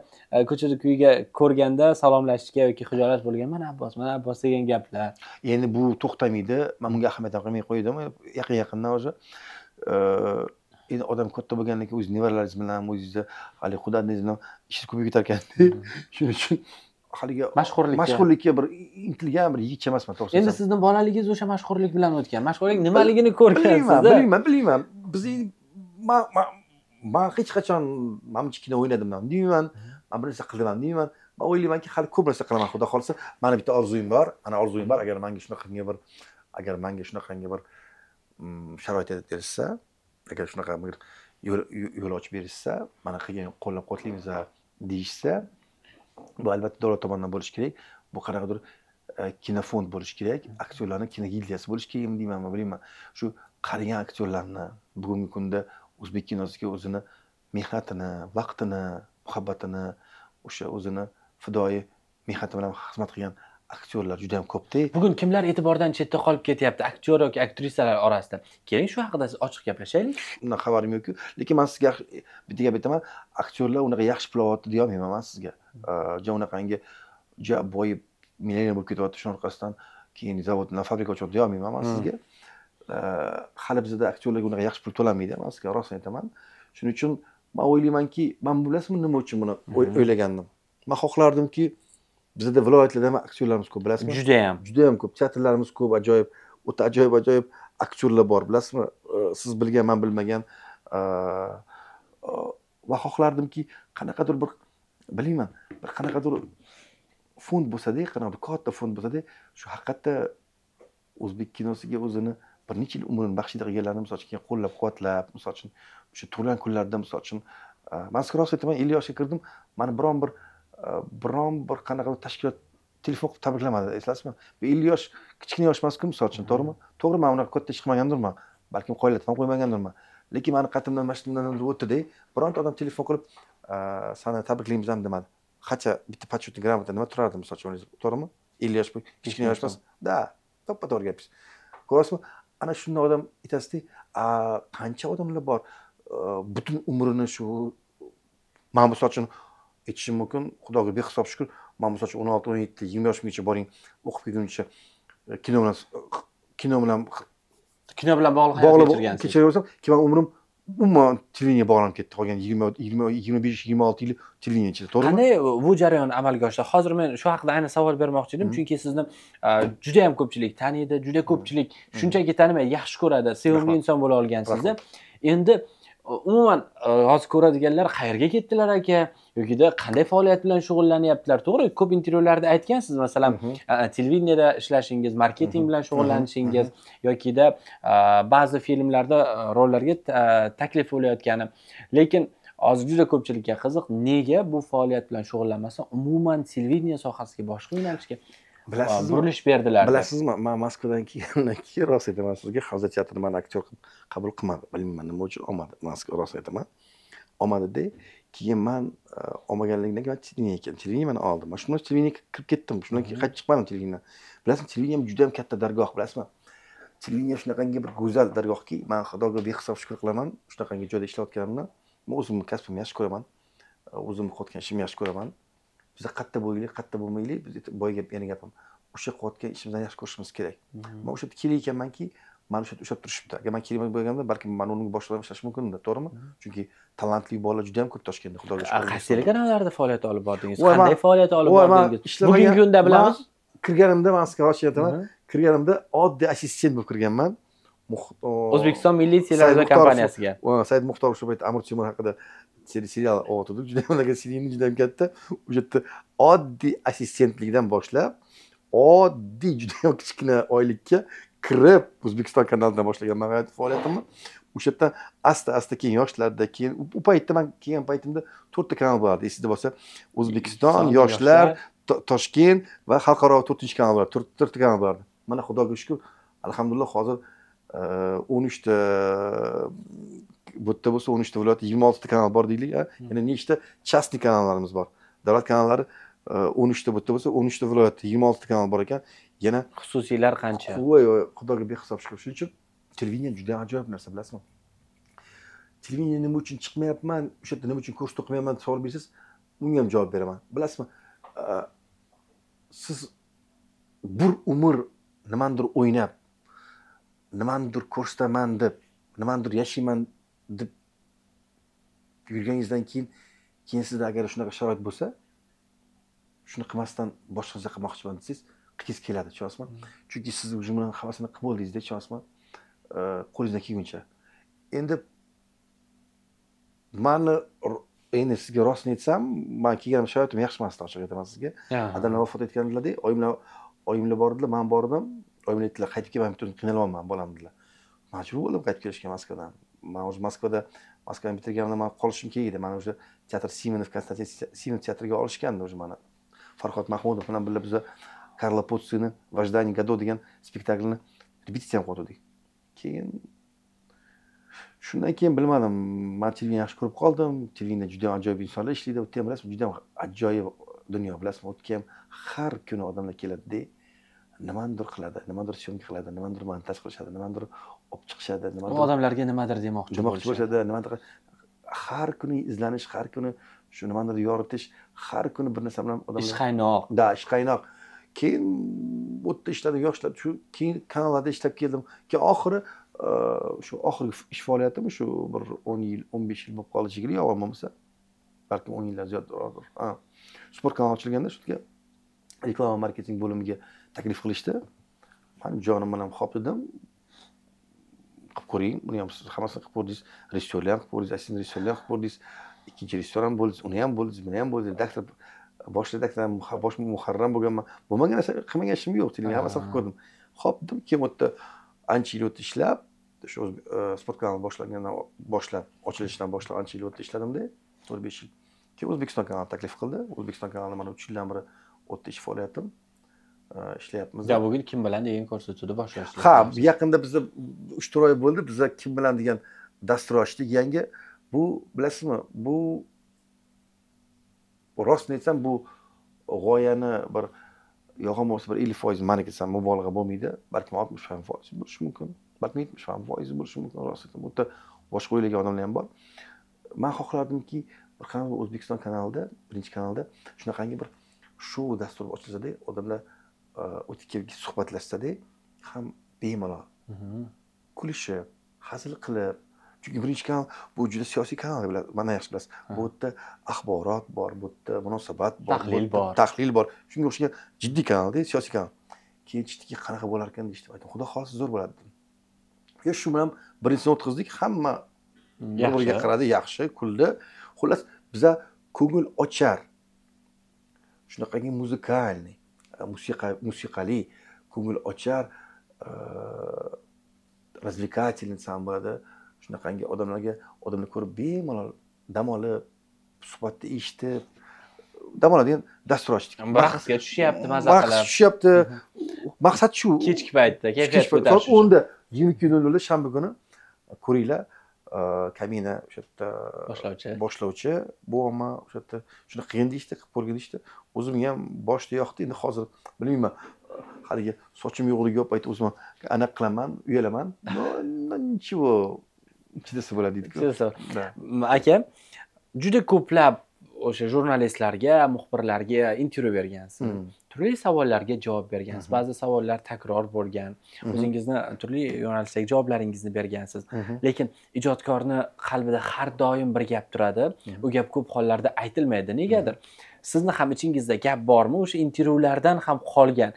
ko'chada kuyiga ko'rganda salomlashishga yoki xijolat bo'lgan, mana Abbos, mana Abbos degan gaplar. Endi bu to'xtamaydi. Men bunga ahamiyat bermay qo'ydim, yaqin-yaqindan o'zi. Endi odam katta bo'lgandan keyin o'z nevaralaringiz bilan, o'zingizni hali xudangiz bilan ish ko'payib ketar ekan. Shuning uchun haliga mashhurlikka bir intilgan bir yigitcha emasman, to'g'risi. Endi sizning bolaligingiz o'sha mashhurlik bilan o'tgan. Mashhurlik nimaligini ko'rgansiz-da? Bilmayman, bilmayman. Biz men men hech qachon menimcha kino o'ynadim deyman, men bir narsa qildim deyman. Men o'ylaymanki, hali ko'p narsa qilaman, Xudo xolsa. Meni bitta orzuyim bor. Ana orzuyim bor. Agar menga shunaqangi bir agar menga shunaqangi bir sharoit yetilsa, agar shunaqa bir yo'l ochib berilsa, meni qilgan qo'llab-quvvatlaymiz deyishsa, bu albatta davlat tomonidan bo'lishi kerak. Bu qanaqadir kinofond bo'lishi kerak, aktyorlarni kinogildiyasi bo'lishi kerakmi deyman, bilmayman. Shu qarigan aktyorlarni bugungi kunda o'zbek kinosiga o'zini mehnatini, vaqtini, muhabbatini, o'sha o'zini fidoyi mehnati bilan xizmat qilgan aktyorlar juda ham ko'p-da. Bugun kimlar e'tibordan chetda qolib ketyapti aktyor yoki aktrisalar orasida? Keling, shu haqida siz ochiq gaplashaylik. Bundan xabarim yo'q-ku, lekin men sizga bitta gap aytaman. Aktyorlar unaqa yaxshi pulavotdi deya olmayman men sizga. Jo unaqangi jo boyib millioner bo'lib ketyapti, shuning orqasidan keyin zavoddan fabrika ochib deya olmayman men sizga. Hali bizda aktyorlarga unaqa yaxshi pul to'lanmaydi, men sizga rostini aytaman. Shuning uchun men o'ylaymanki, men bilasizmi nima uchun buni o'ylagandim. Men xohlardimki bizda viloyatlarda ham aktyorlarimiz ko'p, bilasizmi? Juda ham. Juda ham ko'p. Teatrlarimiz ko'p, ajoyib, o'ta ajoyib ajoyib aktyorlar bor, bilasizmi? Siz bilgan, men bilmagan. Va xohlardimki, qanaqadir bir bilmayman bir qanaqadir fond bo'lsa-da, qanaqa bir katta fond bo'lsa-da, shu haqiqatda o'zbek kinosiga o'zini bir necha yil umrini baxsh etganlarni misol uchun qo'llab-quvvatlab, misol uchun o'sha tug'ilgan kunlarda misol uchun men siz aytaman elli yoshga kirdim, meni biron bir biron bir qanaqa tashkilot telefon qilib tabriklamadi, eslasizmi? elli yosh kichkina yosh emas-ku misol uchun, to'g'rimi? To'g'ri, men unaqa katta ish qilmagandirman, balkim qo'ylatib ham qo'ymagandirman. Lekin meni qatimdan mashinadan o'tdi-da, bironta odam telefon qilib seni tabriklaymiz ham demadi. Hatta bitta почетный грамота nima turardi misol uchun, to'g'rimi? elli yosh bo'y, kichkina yosh emas. Da, to'ppa-to'g'ri gapish. Ko'rasizmi? Ana shunday odam aytasizki, qancha odamlar bor, butun umrini shu men misol uchun aytishim mumkin, Xudoga behisob shukr, men misol uchun o'n olti o'n yetti yigirma yoshimgacha boring, o'qib kelguncha kino bilan kino bilan kino bilan bog'liq hayot kechirgansiz. Kechiravsam, keyin umrim umuman televiziyaga bog'lanib ketdi. Qolgan yigirma yigirma yigirma besh yigirma olti yil televiziya ichida, to'g'rimi? Qanday bu jarayon amalga oshdi? Hozir men shu haqida aynan savol bermoqchi edim, chunki sizni juda ham ko'pchilik taniydi, juda ko'pchilik shunchaki tanimaydi, yaxshi ko'radi, sevimli inson bo'la olgansiz-da. Endi umuman hozir ko'radiganlar qayerga ketdilar aka yokida qanday faoliyat bilan shug'ullanyaptilar? To'g'ri, ko'p intervyularda aytgansiz, masalan, televideniyada ishlashingiz, marketing bilan shug'ullanishingiz yokida ba'zi filmlarda rollarga taklif bo'layotgani. Lekin hozir juda ko'pchilikka qiziq, nega bu faoliyat bilan shug'ullanmasa, umuman televideniya sohasiga boshqa yo'nalishga burilish berdilar? Bilasizmi, men Moskvadan kelgandan keyin rost aytaman sizga, Havza teatrini meni aktyor qilib qabul qilmadi. Bilmayman nima uchun olmadi. Moskva rost aytaman. Olmadi-da. Keyin men olmaganligidan keyin televideniya ekan. Televideniya meni oldi. Men shundan televideniyaga kirib ketdim. Shundan keyin qaytib chiqmadim televideniyadan. Bilasizmi, televideniya juda ham katta dargoh, bilasizmi? Televideniya shunaqangi bir go'zal dargohki, men Xudoga behisob shukr qilaman, shunaqangi joyda ishlayotganimdan. Men o'zimni kasbimni yaxshi ko'raman. O'zimni qotgan ishimni yaxshi ko'raman. Biz qatta bo'ylik, qatta bo'lmaylik, biz boyga yana gapim. O'sha qotgan ishimizdan yaxshi ko'rishimiz kerak. Men o'sha kelayotganmanki, mana shu o'shab turishibdi. Agar men kelmay bo'lganimda balki men uning boshqalarga ishlash mumkin-da, to'g'rimi? Chunki talantli bolalar juda ham ko'p Toshkentda, Xudoga shukr. Qaysi telekanallarda faoliyat olib bordingiz? Qanday faoliyat olib bordingiz? Bugungi kunda bilamiz, kirganimda men sizga ochib aytaman, kirganimda oddiy assistent bo'lib kirganman. O'zbekiston milliy televiziya kompaniyasiga. Va Said Muxtorov shu payt Amir Temur haqida serial o'tdi. Juda ham unaqa serialni juda ham katta. O'sha yerda oddiy assistentlikdan boshlab, oddiy juda ham kichkina oylikka kirib O'zbekiston kanalidan boshlaganman hayot faoliyatimni. O'sha yerdan asta-asta keyin yoshlarda, keyin u paytda men kelgan paytimda to'rtta kanal bo'lardi. Esingizda bo'lsa, O'zbekiston, yoshlar, Toshkent va xalqaro to'rtinchi kanal bo'lardi. To'rtta kanal bo'lardi. Mana Xudoga shukr, alhamdulillah hozir o'n uch ta bu yerda bo'lsa o'n uch ta viloyat yigirma olti ta kanal bor deylik. Yana nechta chastni kanallarimiz bor. Davlat kanallari o'n uch ta bu yerda bo'lsa o'n uch ta viloyatda yigirma olti ta kanal bor ekan. Yana xususiylar qancha? Voy, Xudoga behisob shukr. Shuning uchun televideniya juda ajoyib narsa, bilasizmi? Televideniya nima uchun chiqmayapman, o'sha yerda nima uchun ko'rsatuv qilmayapman deb savol bersangiz, unga ham javob beraman. Bilasizmi? Siz bir umr nimanidir o'ynab, nimanidir ko'rsataman deb, nimanidir yashayman deb yurganingizdan keyin, keyin sizda agar shunaqa sharoit bo'lsa, shuni qilmasdan boshqacha qilmoqchiman desangiz, qilgiz keladi, tushunasizmi? Chunki siz o'zingizni havasini qilib bo'ldingiz-da, tushunasizmi? Qo'lingizdan kelguncha. Endi meni endi sizga rostini aytsam, men kelgan sharoitim yaxshi emasdi, ochiq aytaman sizga. Adamlar vafot etgandilar-da, oyimlar oyimlar bor edilar, men bordim. Oyimlar aytdilar, qaytib kelmay turib qiynalyapman bolam dedilar. Majbur bo'lib qaytib kelishgan Moskvadan. Men o'sha Moskvada Moskvani bitirganimda men qolishim kerak edi. Meni o'sha teatr Simonov Konstantin Simonov teatriga olishgandi o'sha meni. Farhod Mahmudov bilan birga biz Karla Potsini Vajdani Gado degan spektaklini repetitsiya qilib o'tdik. Keyin shundan keyin bilmadim, men televideniyani yaxshi ko'rib qoldim. Televideniyada juda ajoyib insonlar ishlaydi, u ham bilasizmi, juda ajoyib dunyo, bilasizmi, u ham har kuni odamlar keladi-da. Nimadir qiladi, nimadir syomka qiladi, nimadir montaj qilishadi, nimadir olib chiqishadi, nimadir u odamlarga nimadir demoqchi bo'lishadi, nimadir har kuni izlanish, har kuni shu nimadir yoritish, har kuni bir narsa bilan odamlar ish qaynoq. Da, ish qaynoq. Keyin bu yerda ishladim, yoshlar shu keyin kanallarda ishlab keldim. Keyin oxiri shu oxirgi ish faoliyatim shu bir o'n yil, o'n besh yil bo'lib qolishi kerak, yo'q bo'lmasa balki o'n yildan ziyodroqdir. Ha. Sport kanali ochilganda shu yerga reklama marketing bo'limiga taklif qilishdi. Men jonim bilan xo'p dedim. Qilib ko'ring, buni ham siz hammasini qilib ko'rdingiz, rejissyorlar ham qilib ko'rdingiz, assistent rejissyorlar ham qilib ko'rdingiz, ikkinchi restoran bo'ldi, uni ham bo'ldi, buni ham bo'ldi. Daxta boshida daxta bosh muharram bo'lganman. Bo'lmagan narsa qilmagan ishim yo'q, televizor hammasini qilib ko'rdim. Xo'p, dedim, keyin o'tda ancha yil o'tib ishlab, shu sport kanali boshlangandan boshlab, ochilishidan boshlab ancha yil o'tib ishladim-da, to'rt besh yil. Keyin O'zbekiston kanali taklif qildi. O'zbekiston kanalida mana uch yildan beri o'tib ish faoliyatim ishlayapmiz. Ya bugün kim bilan degan ko'rsatuvni boshlashdik. Ha, yaqinda bizda uch to'rt oy bo'ldi, bizda kim bilan degan dastur ochdik yangi. Bu bilasizmi, bu rostni aytsam, bu g'oyani bir yog'im bo'lsa bir ellik foiz meni desam mubolag'a bo'lmaydi, balki oltmish foiz bo'lishi mumkin, balki yetmish foiz bo'lishi mumkin. Rostdan bu yerda boshqa o'ylagan odamlar ham bor. Men xohlardimki, bir qanday O'zbekiston kanalida, birinchi kanalda shunaqangi bir shu dastur ochilsa-da, odamlar o'tib-kelib suhbatlashsa-da, ham bemalol kulishib, hazil qilib. Çünkü birinchi kanal bu juda siyosiy kanal bilan, mana yaxshi bilasiz. Bu yerda axborot bor, bu yerda munosabat bor, tahlil bor, tahlil bor. Shunga o'xshagan jiddiy kanal-da, siyosiy kanal. Kelishdiki qanaqa bo'lar ekan deb aytdim. Xudo xohlasa zo'r bo'ladi dedim. Yo, shu bilan birinchini o'tkazdik, hamma birga qaradi, yaxshi, kuldi. Xullas, bizga ko'ngil ochar. Shunaqangi muzikalni, musiqa, musiqali, ko'ngil ochar, razvikatelniy sambalada shunaqangi odamlarga, odamlar ko'rib bemalol dam olib, suhbatda eshitib, dam oladigan dastur ochdik. Bahsga tushyapti, mazza qilib. Bahs tushyapti. Maqsad shu. Kechki paytda, kechki paytda soat o'nda yigirma ikki nol nolda shanba kuni ko'ringlar, Kamina o'sha yerda boshlovchi, boshlovchi bo'lma, o'sha yerda shuni qilganda ishni qilib ko'rgan ishni o'zimga ham boshda yoqdi. Endi hozir bilmayman, haliga sochim yo'g'ligiga olib aytib o'zim aniq qilaman, uyalaman. Nichego ikkitasi bo'ladi deydi-ku. Akam, juda ko'plab o'sha jurnalistlarga, muxbirlarga intervyu bergansiz. Turli savollarga javob bergansiz. Ba'zi savollar takror bo'lgan. O'zingizni turli yo'nalishdagi javoblaringizni bergansiz. Lekin ijodkorni qalbida har doim bir gap turadi. Bu gap ko'p hollarda aytilmaydi. Negadir? Sizni ham ichingizda gap bormi? O'sha intervyulardan ham qolgan.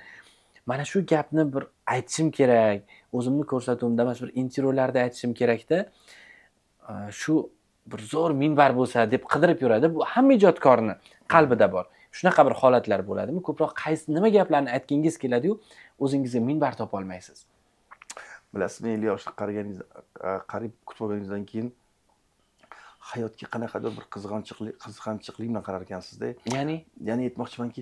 Mana shu gapni bir aytishim kerak. O'zimni ko'rsatuvimda mana shu bir intervyularda aytishim kerak-da. Shu bir zo'r minbar bo'lsa deb qidirib yuradi. Bu hamma ijodkorni qalbida bor. Shunaqa bir holatlar bo'ladimi? Ko'proq qaysi nima gaplarni aytgingiz keladi-yu, o'zingizga minbar topa olmaysiz. Bilasizmi, ellik yoshga qaraganiz, qarib kutib olganingizdan keyin hayotga qanaqadir bir qizg'anchiqlik, qizg'anchiqlik bilan qarar ekansiz-da. Ya'ni, ya'ni aytmoqchimanki,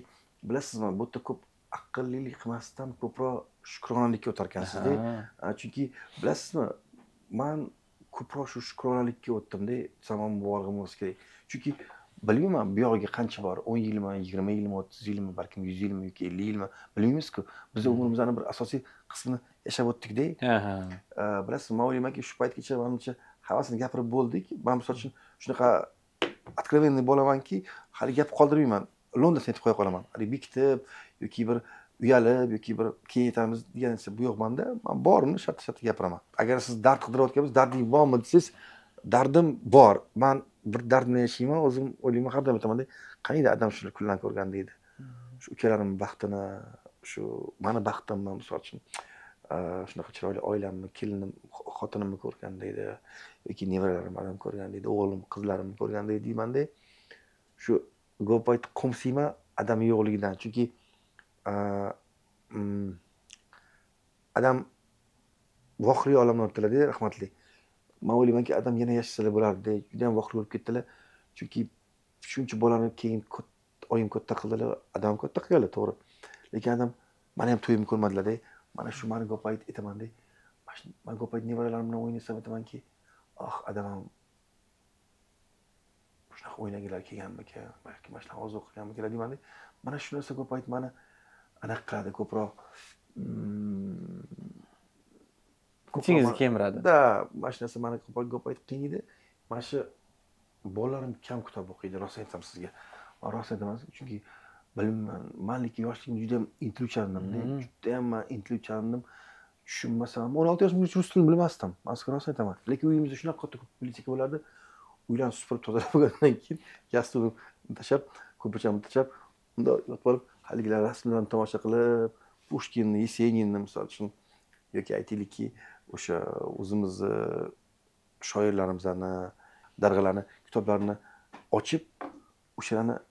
bilasizmi, bu yerda ko'p aqllilik qilmasdan ko'proq shukronalikka o'tar ekansiz-da. Chunki bilasizmi, men ko'proq shu shukronalikka o'tdim-da, zamon mubolag'a bo'lsa kerak. Chunki bilmayman, bu yog'iga qancha bor, o'n yilmi, yigirma yilmi, o'ttiz yilmi, balkim yuz yilmi yoki ellik yilmi, bilmaymiz-ku. Biz umrimizning bir asosiy qismini yashab o'tdik-da. Ha. Bilasizmi, men o'ylaymanki, shu paytgacha menimcha havasini gapirib bo'ldik. Men misol uchun shunaqa откровенный bo'lamanki, hali gap qoldirmayman. Londonga yetib qo'ya qolaman. Hali bekitib yoki bir uyalib yoki bir keyin yetamiz degan narsa bu yo'q menda. Men borimni shatta-shatta gapiraman. Agar siz dard qidirayotgan bo'lsangiz, darding bormi desiz, dardim bor. Men bir dardni yashayman, o'zim o'ylayman, har doim aytaman-da, qanday odam shular kunlar ko'rgan deydi. Shu ukalarim baxtini, shu meni baxtimni, misol uchun, shunaqa chiroyli oilamni, kelinim, xotinimni ko'rgan deydi, yoki nevaralarim odam ko'rgan deydi, o'g'lim, qizlarimni ko'rgan deydi deyman-da. Shu go'p payt qo'msiyman odam yo'qligidan, chunki odam voqea olamdan o'tdilar-da, rahmatli. Men o'ylaymanki, odam yana yashasalar bo'lardi, juda ham vaqt bo'lib ketdilar. Chunki shuncha bolani keyin oyim katta qildilar, odam katta qilganlar, to'g'ri. Lekin odam meni ham to'yimni ko'rmadilar-da. Mana shu meni ko'p ayt aytaman-da. Men ko'p ayt nevaralarim bilan o'ynasam aytamanki, "Ah, odam shunaqa o'ynagilar kelganmikan, balki mana shunaqa orzu qilganmikan" deyman-da. Mana shu narsa ko'p ayt meni aniq qiladi, ko'proq tingizni kemiradi. Da, mashinasi meni qo'pol ko'p aytib qiynaydi. Mana shu bolalarim kam kitob o'qiydi, rost aytsam sizga. Men rost aytaman, chunki bilmayman, menliki yoshligimda juda ham intiluvchandim-da, juda ham men intiluvchandim. Tushunmasam, o'n olti yoshimgacha rus tilini bilmasdim. Men sizga rost aytaman. Lekin uyimizda shunaqa katta biblioteka bo'lardi. Uylarni supurib tozalab bo'lgandan keyin, yastovni tashab, ko'rpachani tashab, unda yotib olib, haligilar rasmlarni tomosha qilib, Pushkinni, Yeseninni misol uchun yoki aytaylikki, o'sha o'zimizni shoirlarimizni, darg'alarni, kitoblarini açıp uşağını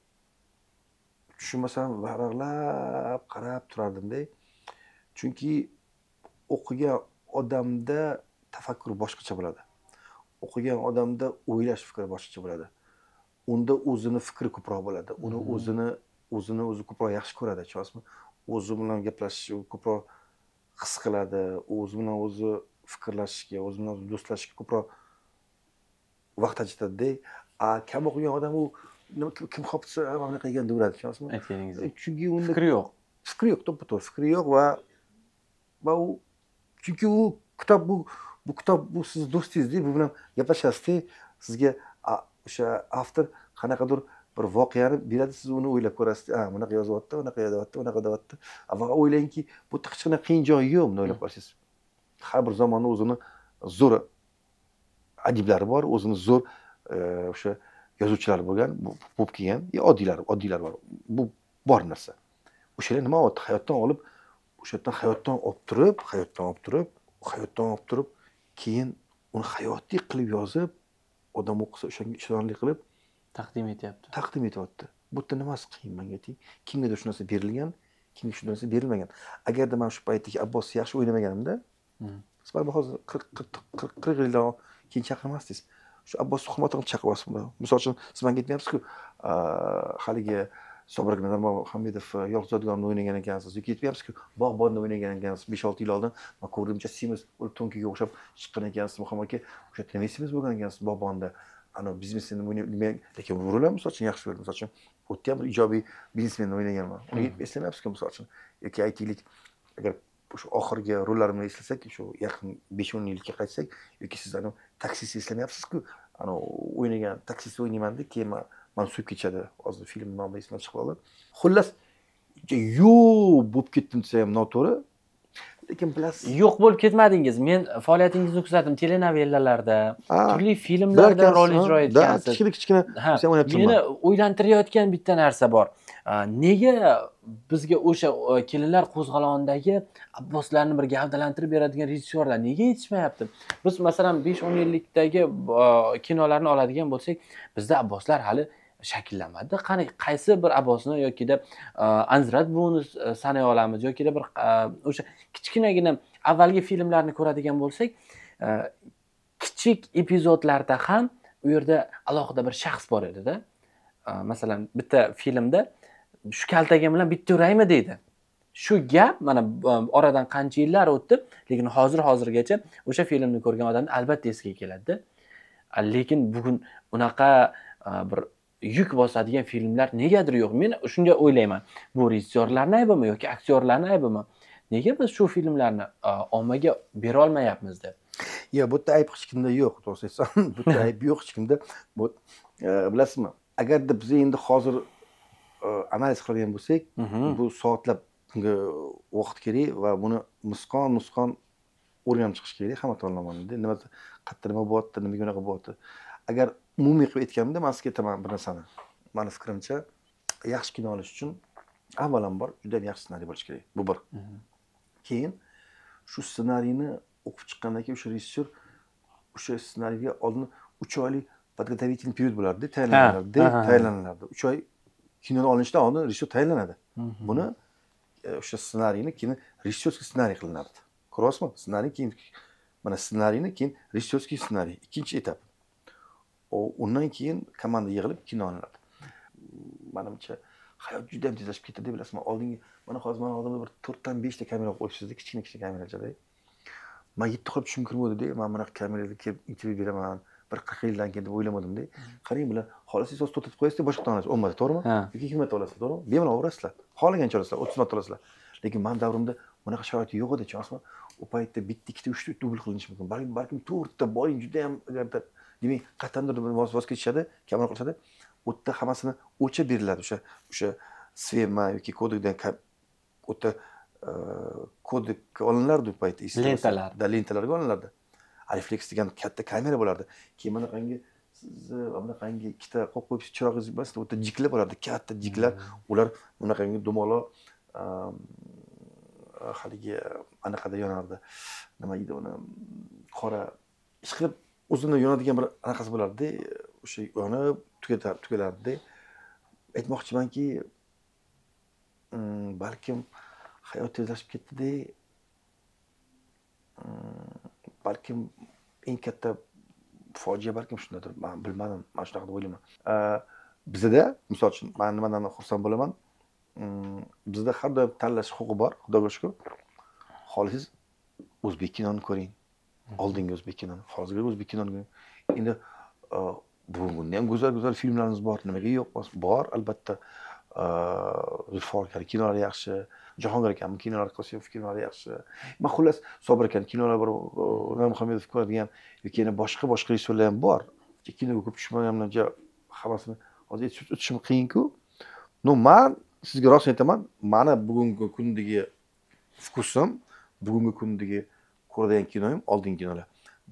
düşünmesem varaqlab qarab turardım dey. Çünkü okuyan adamda tefekkür başkaça bo'ladi. Okuyan adamda o'ylash fikri başkaça bo'ladi. Onda o'zini fikri ko'proq bo'ladi. Uni o'zini o'zini o'zi ko'proq yaxshi ko'radi, chosmi? O'zi bilan gaplashish ko'proq his qiladi, o'zi bilan o'zi fikrlashishga, o'zi bilan o'zi do'stlashishga ko'proq vaqt ajratadi. A kam o'qigan odam u nima kim xopsa mana qilgan deb uradi, chosmi? Aytganingizdek. Chunki unda fikri yo'q. Fikri yo'q, to'ppa-to'g'ri fikri yo'q va va u chunki u kitob bu bu kitob bu siz do'stingiz, bu bilan gaplashasiz, sizga o'sha avtor qanaqadir bir voqeani beradi, siz uni o'ylab ko'rasiz. Ha, bunaqa yozyapti, bunaqa yozyapti, bunaqa deyapti. Avval o'ylangki, bu tiqichgina qiyin joyi yo'q, buni o'ylab ko'rasiz. Har bir zamonni o'zini zo'r adiblari bor, o'zini zo'r o'sha yozuvchilari bo'lgan, bo'lib kelgan, oddiylari, oddiylari bor. Bu bor narsa. O'shalar nima o'tdi? Hayotdan olib, o'shadan hayotdan olib turib, hayotdan olib turib, hayotdan olib turib, keyin uni hayotiy qilib yozib odam o'qisa o'shanga ishonarli qilib taqdim etyapti. Taqdim etyapti. Bu yerda nimasi qiyin menga ayting? Kimga shu narsa berilgan, kimga shu narsa berilmagan? Agarda men shu paytdagi Abbos yaxshi o'ynamaganimda, siz baribir hozir qirq yildan keyin chaqirmasdingiz. Shu Abbos hurmat qilib chaqiryapsiz. Misol uchun siz menga aytmayapsiz-ku, haligi Sobirgina Muhammadjon Rahimov o'ynagan ekansiz, yoki aytmayapsiz-ku, Bog'bonda o'ynagan ekansiz besh olti yil oldin, men ko'rdimcha Simiz o'lib to'nkiga o'xshab chiqqan ekansiz, Muhammad aka, o'sha yerda Simiz bo'lgan ekansiz Bog'bonda. Ana biznesini o'ynagan, lekin vurulam misol uchun yaxshi ko'rdim, misol uchun o'tdi ham bir ijobiy biznesmen o'ynaganman. Uni eslamayapsiz-ku misol uchun. Yoki aytaylik, agar shu oxirgi rollarimni eslasak, shu yaqin besh o'n yilga qaytsak, yoki siz ana taksisi eslamayapsiz-ku, ana o'ynagan taksisi o'ynayman-da, keyin mansub kechadi, hozir film nomi esimdan chiqib qoldi. Xullas yo'q bo'lib ketdim desa ham noto'g'ri. Lekin bilasiz, yo'q bo'lib ketmadingiz. Men faoliyatingizni kuzatdim, telenovellarda, turli filmlarda rol ijro etgansiz. Kichkina sen o'ynayapsizmi? Meni o'ylantirayotgan bitta narsa bor. Nega bizga o'sha kelinlar qo'zg'alonidagi Abboslarni bir gavdalantirib beradigan rejissyorlar nega yetishmayapti? Biz masalan besh o'n yillikdagi kinolarni oladigan bo'lsak, bizda Abboslar hali shakllanmadi. Qani qaysi bir Abbosni yoki-da Anzrat buni sanay olamiz yoki-da bir o'sha kichkinagina avvalgi filmlarni ko'radigan bo'lsak, kichik epizodlarda ham u yerda alohida bir shaxs bor edi-da. Masalan, bitta filmda shu kaltaga bilan bitta uraymi deydi. Shu gap mana oradan qancha yillar o'tdi, lekin hozir hozirgacha o'sha filmni ko'rgan odam albatta esiga keladi-da. Lekin bugun unaqa bir yük bosadigan filmlar negadir yo'q. Men shunga o'ylayman. Bu rejissyorlarning aybimi yoki aktyorlarning aybimi? Nega biz shu filmlarni ommaga bera olmayapmiz deb? Yo, bu yerda ayb hech kimda yo'q, to'g'ri aytsan. Bu yerda ayb yo'q hech kimda. Bu bilasizmi? Agarda biz endi hozir analiz qiladigan bo'lsak, bu soatlab vaqt kerak va buni misqon-misqon o'rganib chiqish kerak hamma tomonidan. Nima qatta nima bo'pti, nima gunohi bo'pti. Agar umumiy qilib aytganimda, men sizga aytaman bir narsani. Meni fikrimcha, yaxshi kino olish uchun avvalambor juda yaxshi ssenariy bo'lishi kerak. Bu bir. Keyin shu ssenariyni o'qib chiqqandan keyin o'sha rejissyor o'sha ssenariyga oldin uch oylik подготовительный period bo'lardi, tayyorlanardi, tayyorlanardi. uch oy kinoni olinishdan oldin rejissyor tayyorlanadi. Buni o'sha ssenariyni keyin rejissyorskiy ssenariy qilinardi. Ko'ryapsizmi? Ssenariy keyin mana ssenariyni keyin rejissyorskiy ssenariy, ikkinchi etap. O undan keyin komanda yig'ilib kino olinadi. Menimcha hayot juda ham tezlashib ketdi, bilasizmi? Oldingi mana hozir men oldimda bir to'rt dan besh ta kamera qo'yibsizda, kichkina-kichkina kameralarda. Men yetti xil tushim kirmadi-da, men bunaqa kameralarda kelib intervyu beraman, bir qirq yildan keyin deb o'ylamadim-da. Qarang, bular xohlasangiz hozir to'xtatib qo'yasiz, boshqa olasiz, o'n marta, to'g'rimi? Yoki ikki marta olasizlar, to'g'rimi? Bemalol o'rasizlar. Xohlagancha olasizlar, o'ttiz marta olasizlar. Lekin men davrimda bunaqa sharoit yo'q edi, chosmi? O paytda bitta, ikkita, uchta dubl qilinishi mumkin. Balki balkim to'rtta boring juda ham demak, qatdandir voz kechishadi, kamera qilishadi. U yerda hammasini o'chib beriladi. O'sha o'sha svema yoki kodekdan u yerda kodekka olinardi u paytda. Lentalar. Da lentalarga olinardi. Refleks degan katta kamera bo'lardi. Keyin mana qangi sizni mana qangi ikkita qo'yib qo'yibsiz, chiroqingiz emas, u yerda jiklar bo'lardi, katta jiklar. Ular mana qangi dumaloq haligi anaqada yonardi. Nima edi uni? Qora ishqib uzunni yonadigan bir anaqasi bo'lardi-da, şey onu tüketar tüketardi. Aytmoqchimanki, balkim hayot tezlashib ketdi-da, balkim eng katta fojia balkim shundadir. Men bilmadim, men shunaqa deb o'ylayman. Bizda, misol uchun, men nimadan xursand bo'laman? Bizda har doim tanlash huquqi bor, Xudoga shukr. Xohlasangiz o'zbek kinoni ko'ring. Oldingi o'zbek kinoni, hozirgi o'zbek kinoni. Endi bugungi ham go'zal-go'zal filmlarimiz bor, nimaga yo'q? Bor, albatta. Zulfar akani kinolari yaxshi, Jahongir akam kinolari, Qosimov kinolari yaxshi. Men xullas Sobir akani kinolari bor, Muhammadjonov ko'radigan yoki yana boshqa-boshqa rejissyorlar ham bor. Kinoga ko'p tushmaganimcha hammasini hozir tutishim qiyin-ku. No, men sizga rost aytaman, meni bugungi kundagi fokusim, bugungi kundagi ko'radigan kinoyim oldingi kinolar.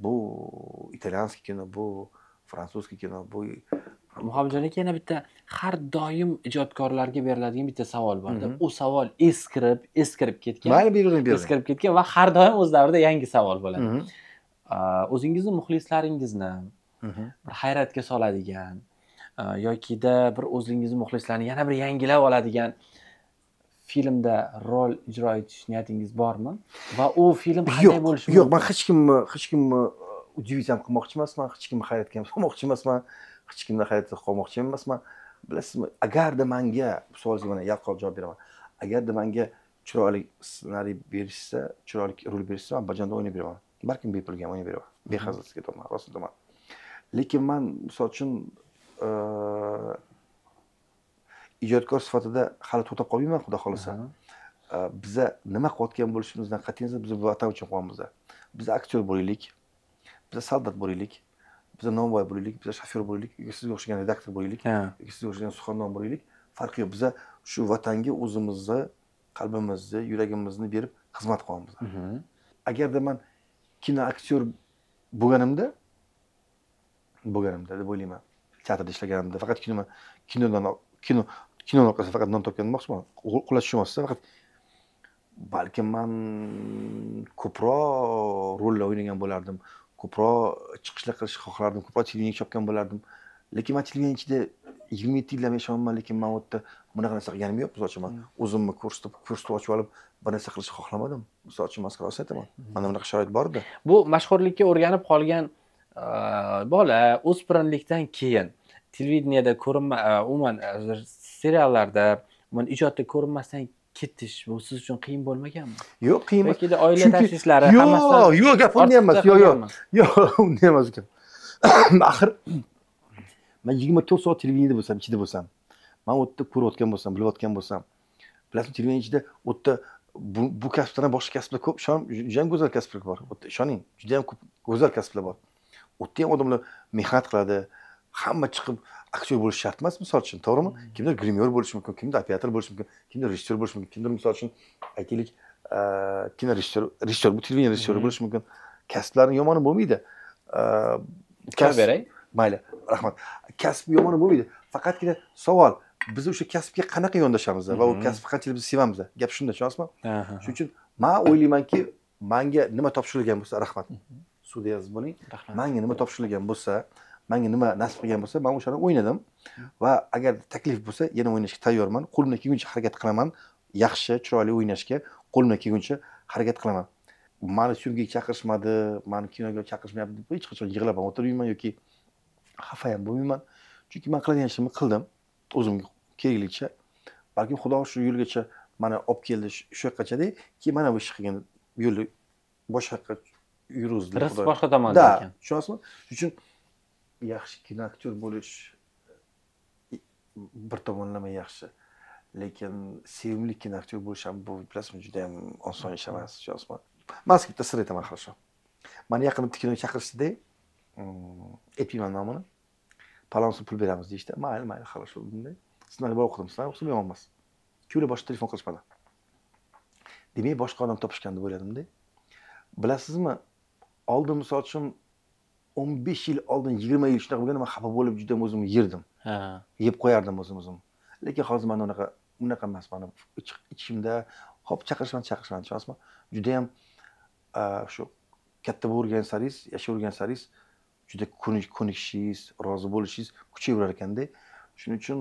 Bu italyanskiy kino, bu fransuzskiy kino, bu Muhammadjon aka yana bitta har doim ijodkorlarga beriladigan bitta savol bor. O savol eskirib, eskirib ketgan. Mayli, bering, bering. Eskirib ketgan va har doim o'z davrida yangi savol bo'ladi. O'zingizni muxlislaringizni bir hayratga soladigan yoki-da bir o'zingizni muxlislarini yana bir yangilab oladigan filmda rol ijro etish niyatingiz bormi? Va u film qanday bo'lishi mumkin? Yo'q, men hech kimni, hech kimni udivit ham qilmoqchi emasman, hech kimni hayratga ham solmoqchi emasman. Hech kimni hayotda qolmoqchi emasman. Bilasizmi, agarda menga bu savolga mana yaqqol javob beraman. Agarda menga chiroyli ssenariy berishsa, chiroyli rol berishsa, men bajonda o'ynab beraman. Balkim bepulga ham o'ynab beraman. Behazasizga to'g'ri, rostdan ham. Lekin men misol uchun ijodkor sifatida hali to'xtab qolmayman, xudo xolasa. Biza nima qilayotgan bo'lishimizdan qat'iy nazar biz vatan uchun qolamiz. Biz aktyor bo'laylik, biz soldat bo'laylik. Bize nomvoy bo'laylik, bize shofyor bo'laylik, sizga o'xshagan redaktor bo'laylik, sizga o'xshagan suxandon bo'laylik. Farqi yo'q. Bize şu vatanga o'zimizni, qalbimizni, yuragimizni berib xizmat qilamiz. Agarda men kino aktyor bo'lganimda, bo'lganimda deb o'ylayman. Teatrda ishlaganimda faqat kino kinodan kino kino orqasida faqat non topgan emasman. Qulash tushmasa faqat balki men ko'proq rollar o'ynagan bo'lardim. Ko'proq chiqishlar qilish xohlardim, ko'proq televideniya chopgan bo'lardim. Lekin men televideniya ichida yigirma yetti yildan yashayapman, lekin men u yerda bunaqa narsa qilganim yo'q, misol uchun men o'zimni ko'rsatib, ko'rsatib ochib olib, bir narsa qilishni xohlamadim. Misol uchun men rost aytaman, menda bunaqa sharoit bor edi. Bu mashhurlikka o'rganib qolgan bola o'spirinlikdan keyin televideniyada ko'rinma, umuman seriallarda, umuman ijodda ko'rinmasdan ketish bu siz uchun qiyin bo'lmaganmi? Yo'q, qiyin emas. Yoki oila tashvishlari hammasi. Yo'q, gap unday emas. Yo'q, yo'q. Yo'q, unday emas gap. Axir men yigirma to'rt soat televideniyada bo'lsam, ichida bo'lsam, men u yerda ko'rayotgan bo'lsam, bilayotgan bo'lsam, bilasizmi, televideniya ichida u yerda bu kasbdan boshqa kasblar ko'p, juda ham go'zal kasblar bor. Ishoning, juda ham ko'p go'zal kasblar bor. U yerda ham odamlar mehnat qiladi. Hamma chiqib aktyor bo'lish shart emas, misol uchun, to'g'rimi? Kimdir grimyor bo'lishi mumkin, kimdir operator bo'lishi mumkin, kimdir rejissyor bo'lishi mumkin, kimdir misol uchun aytaylik, kino rejissyor, rejissyor bu televideniya rejissyori bo'lishi mumkin. Kasblarning yomoni bo'lmaydi. Kasb beray. Mayli, rahmat. Kasb yomoni bo'lmaydi. Faqatgina savol, biz o'sha kasbga qanaqa yondashamiz va u kasbni qanchalik biz sevamiz? Gap shunda, tushunasizmi? Shuning uchun men o'ylaymanki, menga nima topshirilgan bo'lsa, rahmat. Suvda yozib bo'ling. Menga nima topshirilgan bo'lsa, menga nima nasib qilgan bo'lsa, men o'shani o'ynadim va agar taklif bo'lsa, yana o'ynashga tayyorman. Qo'limdan kelguncha harakat qilaman. Yaxshi, chiroyli o'ynashga qo'limdan kelguncha harakat qilaman. Meni syomkaga chaqirishmadi, meni kinoga chaqirishmayapti deb hech qachon yig'lab o'tirmayman yoki xafa ham bo'lmayman. Chunki men qiladigan ishimni qildim, o'zimga keraklicha. Balkim Xudo shu yo'lgacha meni olib keldi, shu yoqqachada, keyin mana bu ish qilgan yo'lni boshqa yuruzdi. Rizq boshqa tomonda ekan. Tushunasizmi? Shuning uchun yaxshi kino aktyor bo'lish bir tomonlama yaxshi, lekin sevimli kino aktyor bo'lish ham bu bilasizmi juda ham oson ish emas, tushunasizmi? Men sizga bitta sir aytaman, xo'sh. Meni yaqinda kinoga chaqirishdi-da, aytmayman nomini. Palonsiz pul beramiz deyishdi. Mayli, mayli, xo'sh dedim-da. Sizlar bor o'qidim, sizlar o'qisam yomon emas. Ikkovlab boshqa telefon qilishmadi. Demak, boshqa odam topishgan deb o'yladim-da. Bilasizmi, oldi misol uchun o'n besh yil oldin, yigirma yil shunday bo'lganda men xafa bo'lib juda o'zimni yerdim. Ha. Yeb qo'yardim o'zim o'zim. Lekin hozir men unaqa unaqa emas, men ichimda hop chaqirishman, chaqirishman, chaqirishman. Juda ham shu katta bo'lgan sariz, yashavergan sariz juda ko'nikishingiz, rozi bo'lishingiz kuchayverar ekanda. Shuning uchun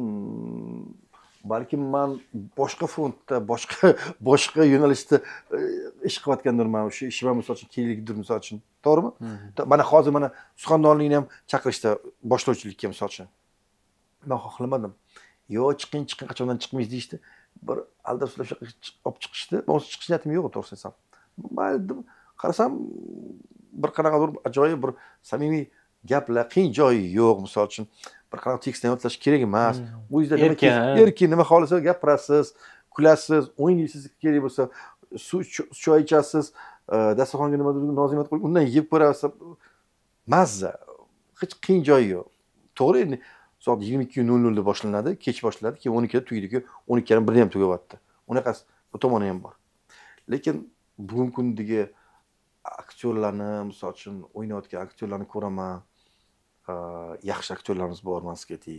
balki men boshqa frontda, boshqa boshqa yo'nalishda ish qilayotgandir, men o'sha ishim ham misol uchun keraklidir, misol uchun, to'g'rimi? Mana hozir mana suxandonlikni ham chaqirishda boshlovchilikka misol uchun men xohlamadim. Yo, chiqing, chiqing, qachondan chiqmaysiz deyishdi. Bir aldab sulab olib chiqishdi. Men o'sha chiqish niyatim yo'q, to'g'risi aytsam. Men qarasam bir qanaqadir ajoyib bir samimiy gaplar, qiyin joyi yo'q, misol uchun. Bir qanaqa tekstdan o'tlash kerak emas. O'zingizda nima kerak, erkin nima xohlasangiz gapirasiz, kulasiz, o'yingingiz kerak bo'lsa, suv choy ichasiz, dasturxonga nimadir nozimat qilib, undan yeb ko'rasiz. Mazza, hech qiyin joyi yo'q. To'g'ri, endi soat yigirma ikki nol nol da boshlanadi, kech boshlanadi, keyin o'n ikkida tugaydi-ku, o'n ikkidan birda ham tugatyapti. Unaqasi bu tomoni ham bor. Lekin bugungi kundagi aktyorlarni, misol uchun o'ynayotgan aktyorlarni ko'raman. Yaxshi aktyorlarimiz bor, masketi,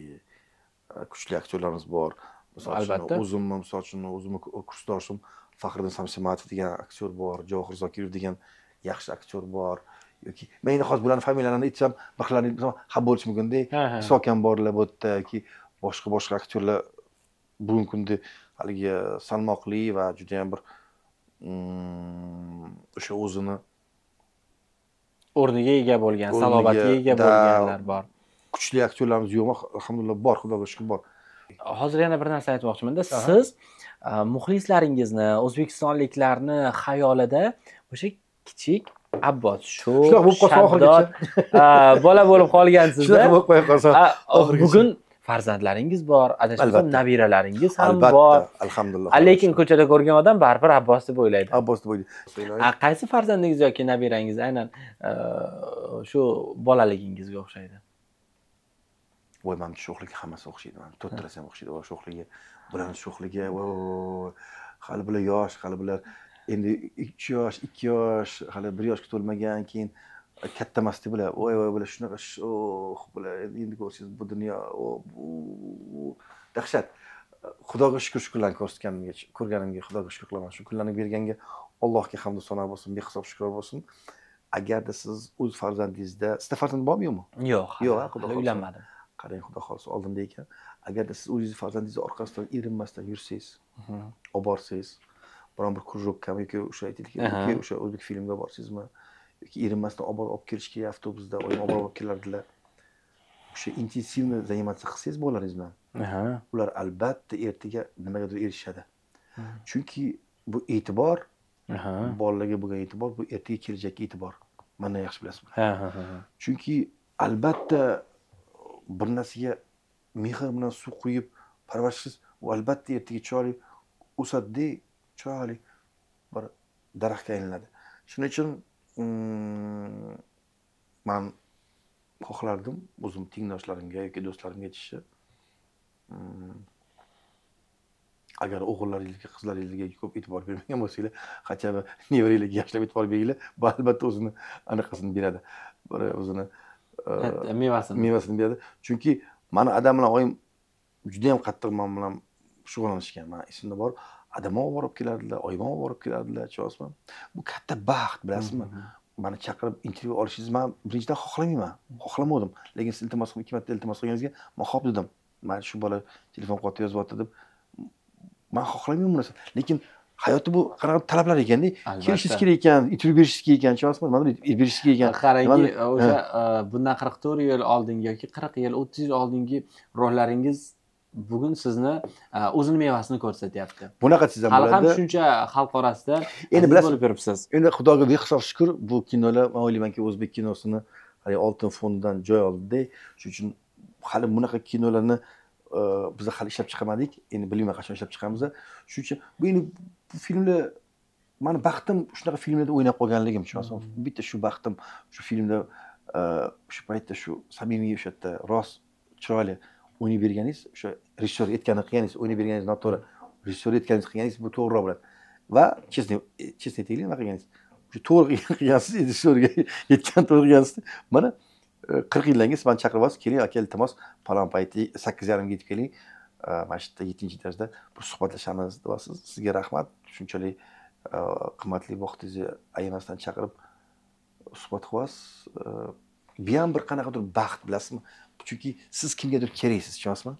kuchli aktyorlarimiz bor. Albatta. O'zimni, misol uchun, o'zimni kursdoshim Faxriddin Samsimatov degan aktyor bor, Javohir Zokirov degan yaxshi aktyor bor. Yoki men endi hozir bularning familiyalarini aytsam, birxlarning xafa bo'lishi mumkin-da. Sokan borlar bu yerda yoki boshqa-boshqa aktyorlar bugungi kunda haligi salmoqli va juda ham bir o'sha o'zini o'rniga ega bo'lgan, salobatga ega bo'lganlar bor. Kuchli aktyorlarimiz yo'q, alhamdulillah bor, Xudoga shukr bor. Hozir yana bir narsa aytmoqchiman-da, siz muxlislaringizni, o'zbekistonliklarni xayolida o'sha kichik Abbos shu bola bo'lib qolgansiz-da. Bugun farzandlaringiz bor, adashmasam nabiralaringiz ham bor. Alhamdulillah. Lekin ko'chada ko'rgan odam baribir Abbos deb o'ylaydi. Abbos deb o'ylaydi. Qaysi farzandingiz yoki nabirangiz aynan shu bolaligingizga o'xshaydi? Voy, men sho'xlik hammasi o'xshaydi. Men to'rttalasi ham o'xshaydi. Voy, sho'xligi, bular sho'xligi, voy, hali bular yosh, hali bular endi uch yosh, ikki yosh, hali bir yoshga to'lmagan, keyin katta masdi bular, voy voy bular shunaqa sho'x, bular endi ko'rsangiz bu dunyo dahshat. Xudoga shukr, shukrlar ko'rsatganimga, ko'rganimga Xudoga shukr qilaman. Shu kunlarni berganga Allohga hamd va sano bo'lsin, behisob shukr bo'lsin. Agarda siz o'z farzandingizda, sizda farzand bormi yo'qmi? Yo'q. Yo'q, Xudo uylanmadim. Qarang, Xudo xolsa oldinda ekan. Agarda siz o'z farzandingizning orqasidan erinmasdan yursangiz, olib borsangiz, biron bir krujokka yoki o'sha aytaylik, o'sha o'zbek filmiga borsizmi? Yoki erinmasdan obod olib kelishga avtobusda oyim obod olib kelardilar. O'sha intensivni zamonatsiya qilsangiz bolalaringiz bilan. Ular albatta ertaga nimagadir erishadi. Chunki bu e'tibor, bolalarga bo'lgan e'tibor, bu ertaga kelajakka e'tibor. Mendan yaxshi bilasizmi? Chunki albatta bir narsaga mehr bilan suv quyib parvarishsiz, u albatta ertaga chiroyli o'sadi, chiroyli bir daraxtga aylanadi. Shuning uchun men xohlardim o'zim tengdoshlarimga yoki do'stlarimga aytishni. Agar o'g'illaringizga, qizlaringizga ko'p e'tibor bermagan bo'lsanglar, hatto nevarangizga yaxshilab e'tibor beringlar, bu albatta o'zini anaqasini beradi. Bir o'zini mevasini mevasini beradi. Chunki meni adam bilan oyim juda ham qattiq men bilan shug'ullanishgan. Men esimda bor. Adamga borib kelardilar, oyimga borib kelardilar, chosman. Bu katta baxt, bilasizmi? Meni chaqirib intervyu olishingiz men birinchidan xohlamayman, xohlamadim. Lekin siz iltimos qilib, ikki marta iltimos qilganingizga men xo'p dedim. Men shu bola telefon qotib yozyapti deb men xohlamayman bu narsani. Lekin hayotda bu qanaqa talablar ekan-da, kelishingiz kerak ekan, intervyu berishingiz kerak ekan, chosman, mana berishingiz kerak ekan. Qarang, o'sha bundan qirq to'rt yil oldingi yoki qirq yil, o'ttiz yil oldingi rollaringiz bugun sizni o'zini mevasini ko'rsatyapti. Bunaqa sizam bo'ladi. Hali ham shuncha xalq orasida endi bo'lib yuribsiz. Endi Xudoga behisob shukr, bu kinolar, men o'ylaymanki, o'zbek kinosini hali oltin fondidan joy oldi-da. Shuning uchun hali bunaqa kinolarni biz hali ishlab chiqamadik. Endi bilmayman qachon ishlab chiqamiz. Shuning uchun bu endi bu filmlar meni baxtim shunaqa filmlarda o'ynab qolganligim, chunki bitta shu baxtim, shu filmda shu paytda shu samimiy o'sha yerda rost chiroyli o'ynab berganingiz, o'sha rejissor etganini qilganingiz, o'ynab berganingiz noto'g'ri, rejissor etganingiz qilganingiz bu to'g'riroq bo'ladi. Va chesni chesni aytaylik, nima qilganingiz, o'sha to'g'ri qilgansiz, rejissorga yetgan to'g'ri qilgansiz. Mana qirq yillangiz meni chaqirib olasiz, keling aka, iltimos, palon payti sakkiz yarimga yetib keling, mana shu yerda yettinchi etajda bir suhbatlashamiz deysiz. Sizga rahmat, shunchalik qimmatli vaqtingizni ayamasdan chaqirib suhbat qilasiz. bir an bir qanaqadir baxt bilasizmi? Çünkü siz kimgadir keraksiz, tushunasizmi?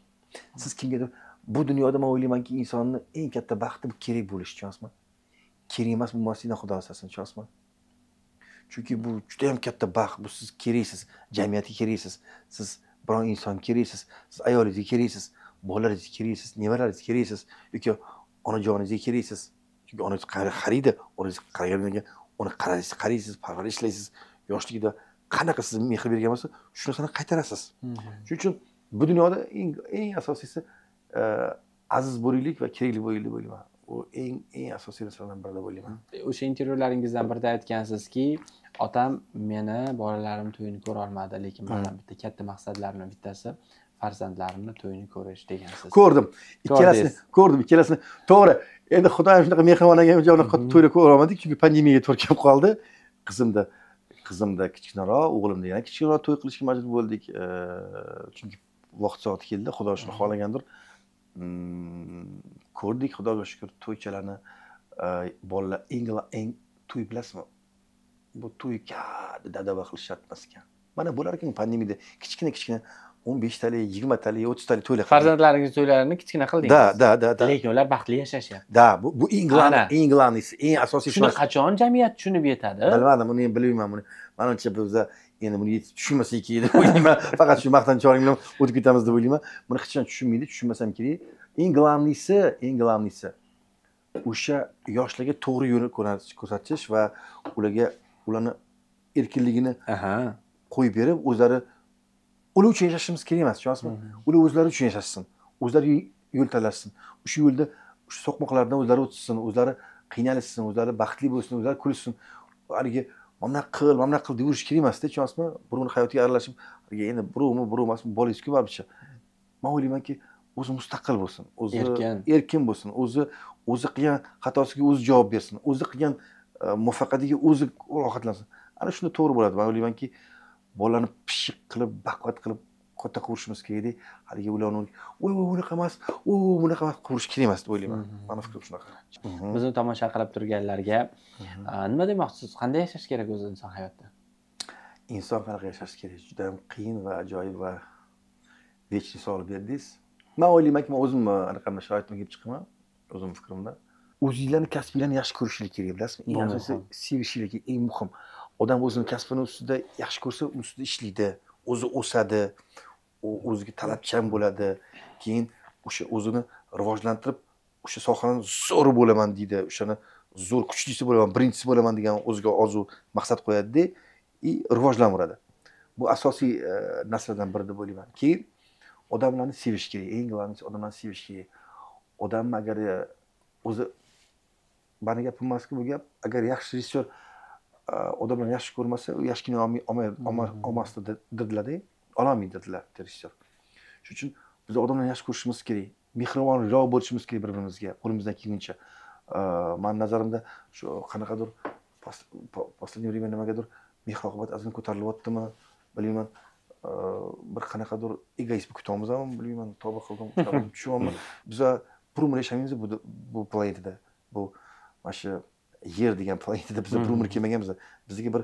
Siz kimgadir bu dünyada men o'ylaymanki insonning eng katta baxti bu kerak bo'lish, tushunasizmi? Kerak emas bo'lmaslikdan xudo asrasin, tushunasizmi? Çünkü bu juda ham katta baxt, bu siz keraksiz, jamiyatga keraksiz, siz biron inson keraksiz, siz ayolingizga keraksiz, bolalaringizga keraksiz, nevaralaringizga keraksiz, yoki onajoningizga keraksiz. Çünkü ona xaridi, ona qaraydigan, ona qaraysiz, qaraysiz, parvarishlaysiz, yoshligida qanaqa siz mehr bergan bo'lsa, shuni qaytarasiz. Shuning uchun bu dunyoda eng eng asosiysi aziz bo'laylik va kerakli bo'laylik bo'lgan. O eng eng asosiy narsalardan biri bo'lgan. O'sha intervyularingizdan birida aytgansizki, otam meni bolalarim to'yini ko'ra olmadi, lekin mana bitta katta maqsadlarimdan bittasi farzandlarimni to'yini ko'rish degansiz. Ko'rdim. Ikkalasini ko'rdim, ikkalasini. To'g'ri. Endi xudoyim shunaqa mehmonlarga jonaqot to'yni ko'ra olmadik, chunki pandemiyaga to'g'ri kelib qoldi. Qizimda Qizimda kichikroq, o'g'limda yana kichikroq to'y qilishga majbur bo'ldik. Chunki vaqt soati keldi, xudo shuni xohlagandir. Ko'rdik, xudoga shukr, to'ychalarni bolalar eng to'y bilasizmi? Bu to'y katta dadava qilish shart emas ekan. Mana bular kim pandemiyada kichkina-kichkina o'n besh talik, yigirma talik, o'ttiz talik to'ylar qildik. Farzandlaringiz to'ylarini kichkina qildingiz. Da, da, da, da. Lekin ular baxtli yashashyapti. Da, bu bu Inglandiyasi, eng asosiy shuni qachon jamiyat tushunib yetadi? Bilmadim, buni ham bilmayman buni. Menimcha bizda endi buni tushunmasak kerak deb o'ylayman. Faqat shu maqtanchoring bilan o'tib ketamiz deb o'ylayman. Buni hech qachon tushunmaydi, tushunmasam kerak. Inglandiyasi, Inglandiyasi o'sha yoshlarga to'g'ri yo'lni ko'rsatish va ularga ularni erkinligini qo'yib berib, o'zlari ular uchun yashashimiz kerak emas, tushunasizmi? Ular o'zlari uchun yashashsin, o'zlari yo'l tanlashsin, o'sha yo'lda shu so'qmoqlardan o'zlari o'tishsin, o'zlari qiynalishsin, o'zlari baxtli bo'lsin, o'zlari kulishsin. Haligi mana qil, mana qil deyurish kerak emas-da, tushunasizmi? Birovning hayotiga aralashib, endi birovmi, birov emasmi, bolangiz-ku barcha. Men o'ylaymanki, o'zi mustaqil bo'lsin, o'zi erkin bo'lsin, o'zi o'zi qilgan xatosiga o'zi javob bersin, o'zi qilgan muvaffaqiyatiga o'zi rohatlansin. Ana shunda to'g'ri bo'ladi. Men o'ylaymanki, bolalarni pishiq qilib, baquvvat qilib katta qurishimiz kerak-da. Haligi ularni "Voy, voy, bunaqa emas, voy, bunaqa emas" qurish kerak emas deb o'ylayman. Mana fikrim shunaqa. Bizni tomosha qilib turganlarga nima demoqchisiz? Qanday yashash kerak o'z inson hayotda? Inson qanday yashash kerak? Juda ham qiyin va ajoyib va vechniy savol berdingiz. Men o'ylaymanki, men o'zim anaqa sharoitdan kelib chiqaman, o'zim fikrimda. O'zingizlarni kasbinglarni yaxshi ko'rishingiz kerak, bilasizmi? Eng asosiysi sevishingiz eng muhim. Odam o'zini kasbini ustida yaxshi ko'rsa, ustida ishlaydi, o'zi o'sadi, o'ziga talabchan bo'ladi. Keyin o'sha o'zini rivojlantirib, o'sha sohaning zo'ri bo'laman deydi, o'shani zo'r kuchlisi bo'laman, birinchisi bo'laman degan o'ziga orzu maqsad qo'yadi-da, i rivojlanadi. Bu asosiy narsalardan biri deb o'ylayman. Keyin odamlarni sevish kerak, eng muhimi odamlarni sevish kerak. Odam agar o'zi bani gapim emas-ku bu gap, agar yaxshi rejissyor odamlar yaxshi ko'rmasa, u yaxshini olmasdi dedilar-da, ololmaydi dedilar rejissyor. Shuning uchun biz odamlarni yaxshi ko'rishimiz kerak, mehribonroq bo'lishimiz kerak bir-birimizga, qo'limizdan kelguncha. Meni nazarimda shu qanaqadir последнее время nimagadir mehr-oqibat azim ko'tarilyaptimi, bilmayman. Bir qanaqadir egoizm kutyapmizmi, bilmayman, tavba qildim, tushunyapman. Biz bir umr yashaymiz bu bu planetida. Bu mana yer degan planetida bizga bir umr kelmagan, bizga bizga bir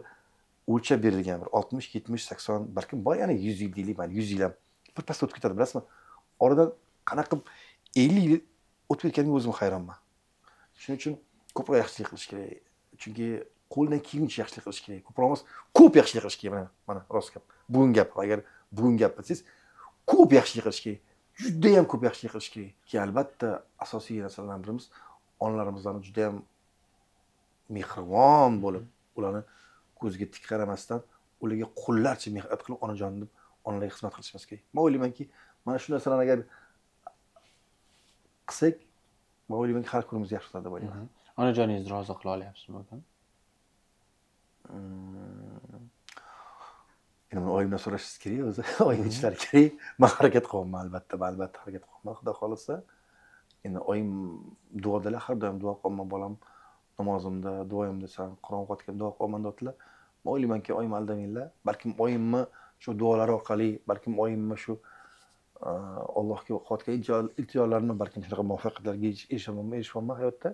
o'lchab berilgan, bir oltmish, yetmish, sakson, balkim bor, ya'ni yuz yil deylik, mana yuz yil ham birpas o'tib ketadi, bilasizmi? Oradan qanaqa ellik yil o'tib ketganiga o'zim hayronman. Shuning uchun ko'proq yaxshilik qilish kerak. Chunki qo'ldan kelguncha yaxshilik qilish kerak. Ko'proq emas, ko'p yaxshilik qilish kerak. Mana, mana rost gap. Bugun gap. Agar bugun gap desangiz, ko'p yaxshilik qilish kerak. Juda ham ko'p yaxshilik qilish kerak. Ki albatta asosiy narsalardan birimiz onalarimizdan juda ham mehribon bo'lib, ularni ko'ziga tik qaramasdan, ularga qullarcha mehnat qilib, onajon deb onalarga xizmat qilishimiz kerak. Men o'ylaymanki, mana shu narsalarni agar qilsak, men o'ylaymanki, har kunimiz yaxshi o'tadi deb o'ylayman. Onajoningizni rozi qila olyapsizmi o'zim? Endi buni oyimdan so'rashingiz kerak, o'zi oyim ishlari kerak. Men harakat qilaman albatta, albatta harakat qilaman, xudo xolasa. Endi oyim duodalar, har doim duo qilman bolam. Namozimda, duoyimda san Qur'on o'qitgan duo qo'mandotilar. Men o'ylaymanki, oyim aldaminglar, balkim oyimni shu duolar orqali, balkim oyimni shu Allohga qotgan iltijolarini, balkim shunaqa muvaffaqiyatlarga erishmayman, erishmayman hayotda.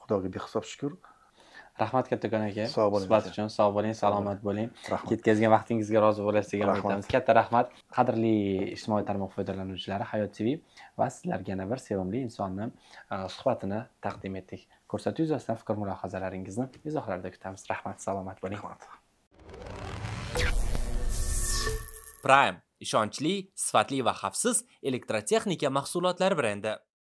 Xudoga behisob shukr. Rahmat kattakon aka. Sog' bo'ling. Suhbat uchun sog' bo'ling, salomat bo'ling. Ketkazgan vaqtingizga rozi bo'lasiz degan umidamiz. Katta rahmat. Qadrli ijtimoiy tarmoq foydalanuvchilari, Hayot T V va sizlarga yana bir sevimli insonning suhbatini taqdim etdik. Ko'rsatuv yuzasidan fikr mulohazalaringizni izohlarda kutamiz. Rahmat, salomat bo'ling. Prime ishonchli, sifatli va xavfsiz elektrotexnika mahsulotlari brendi.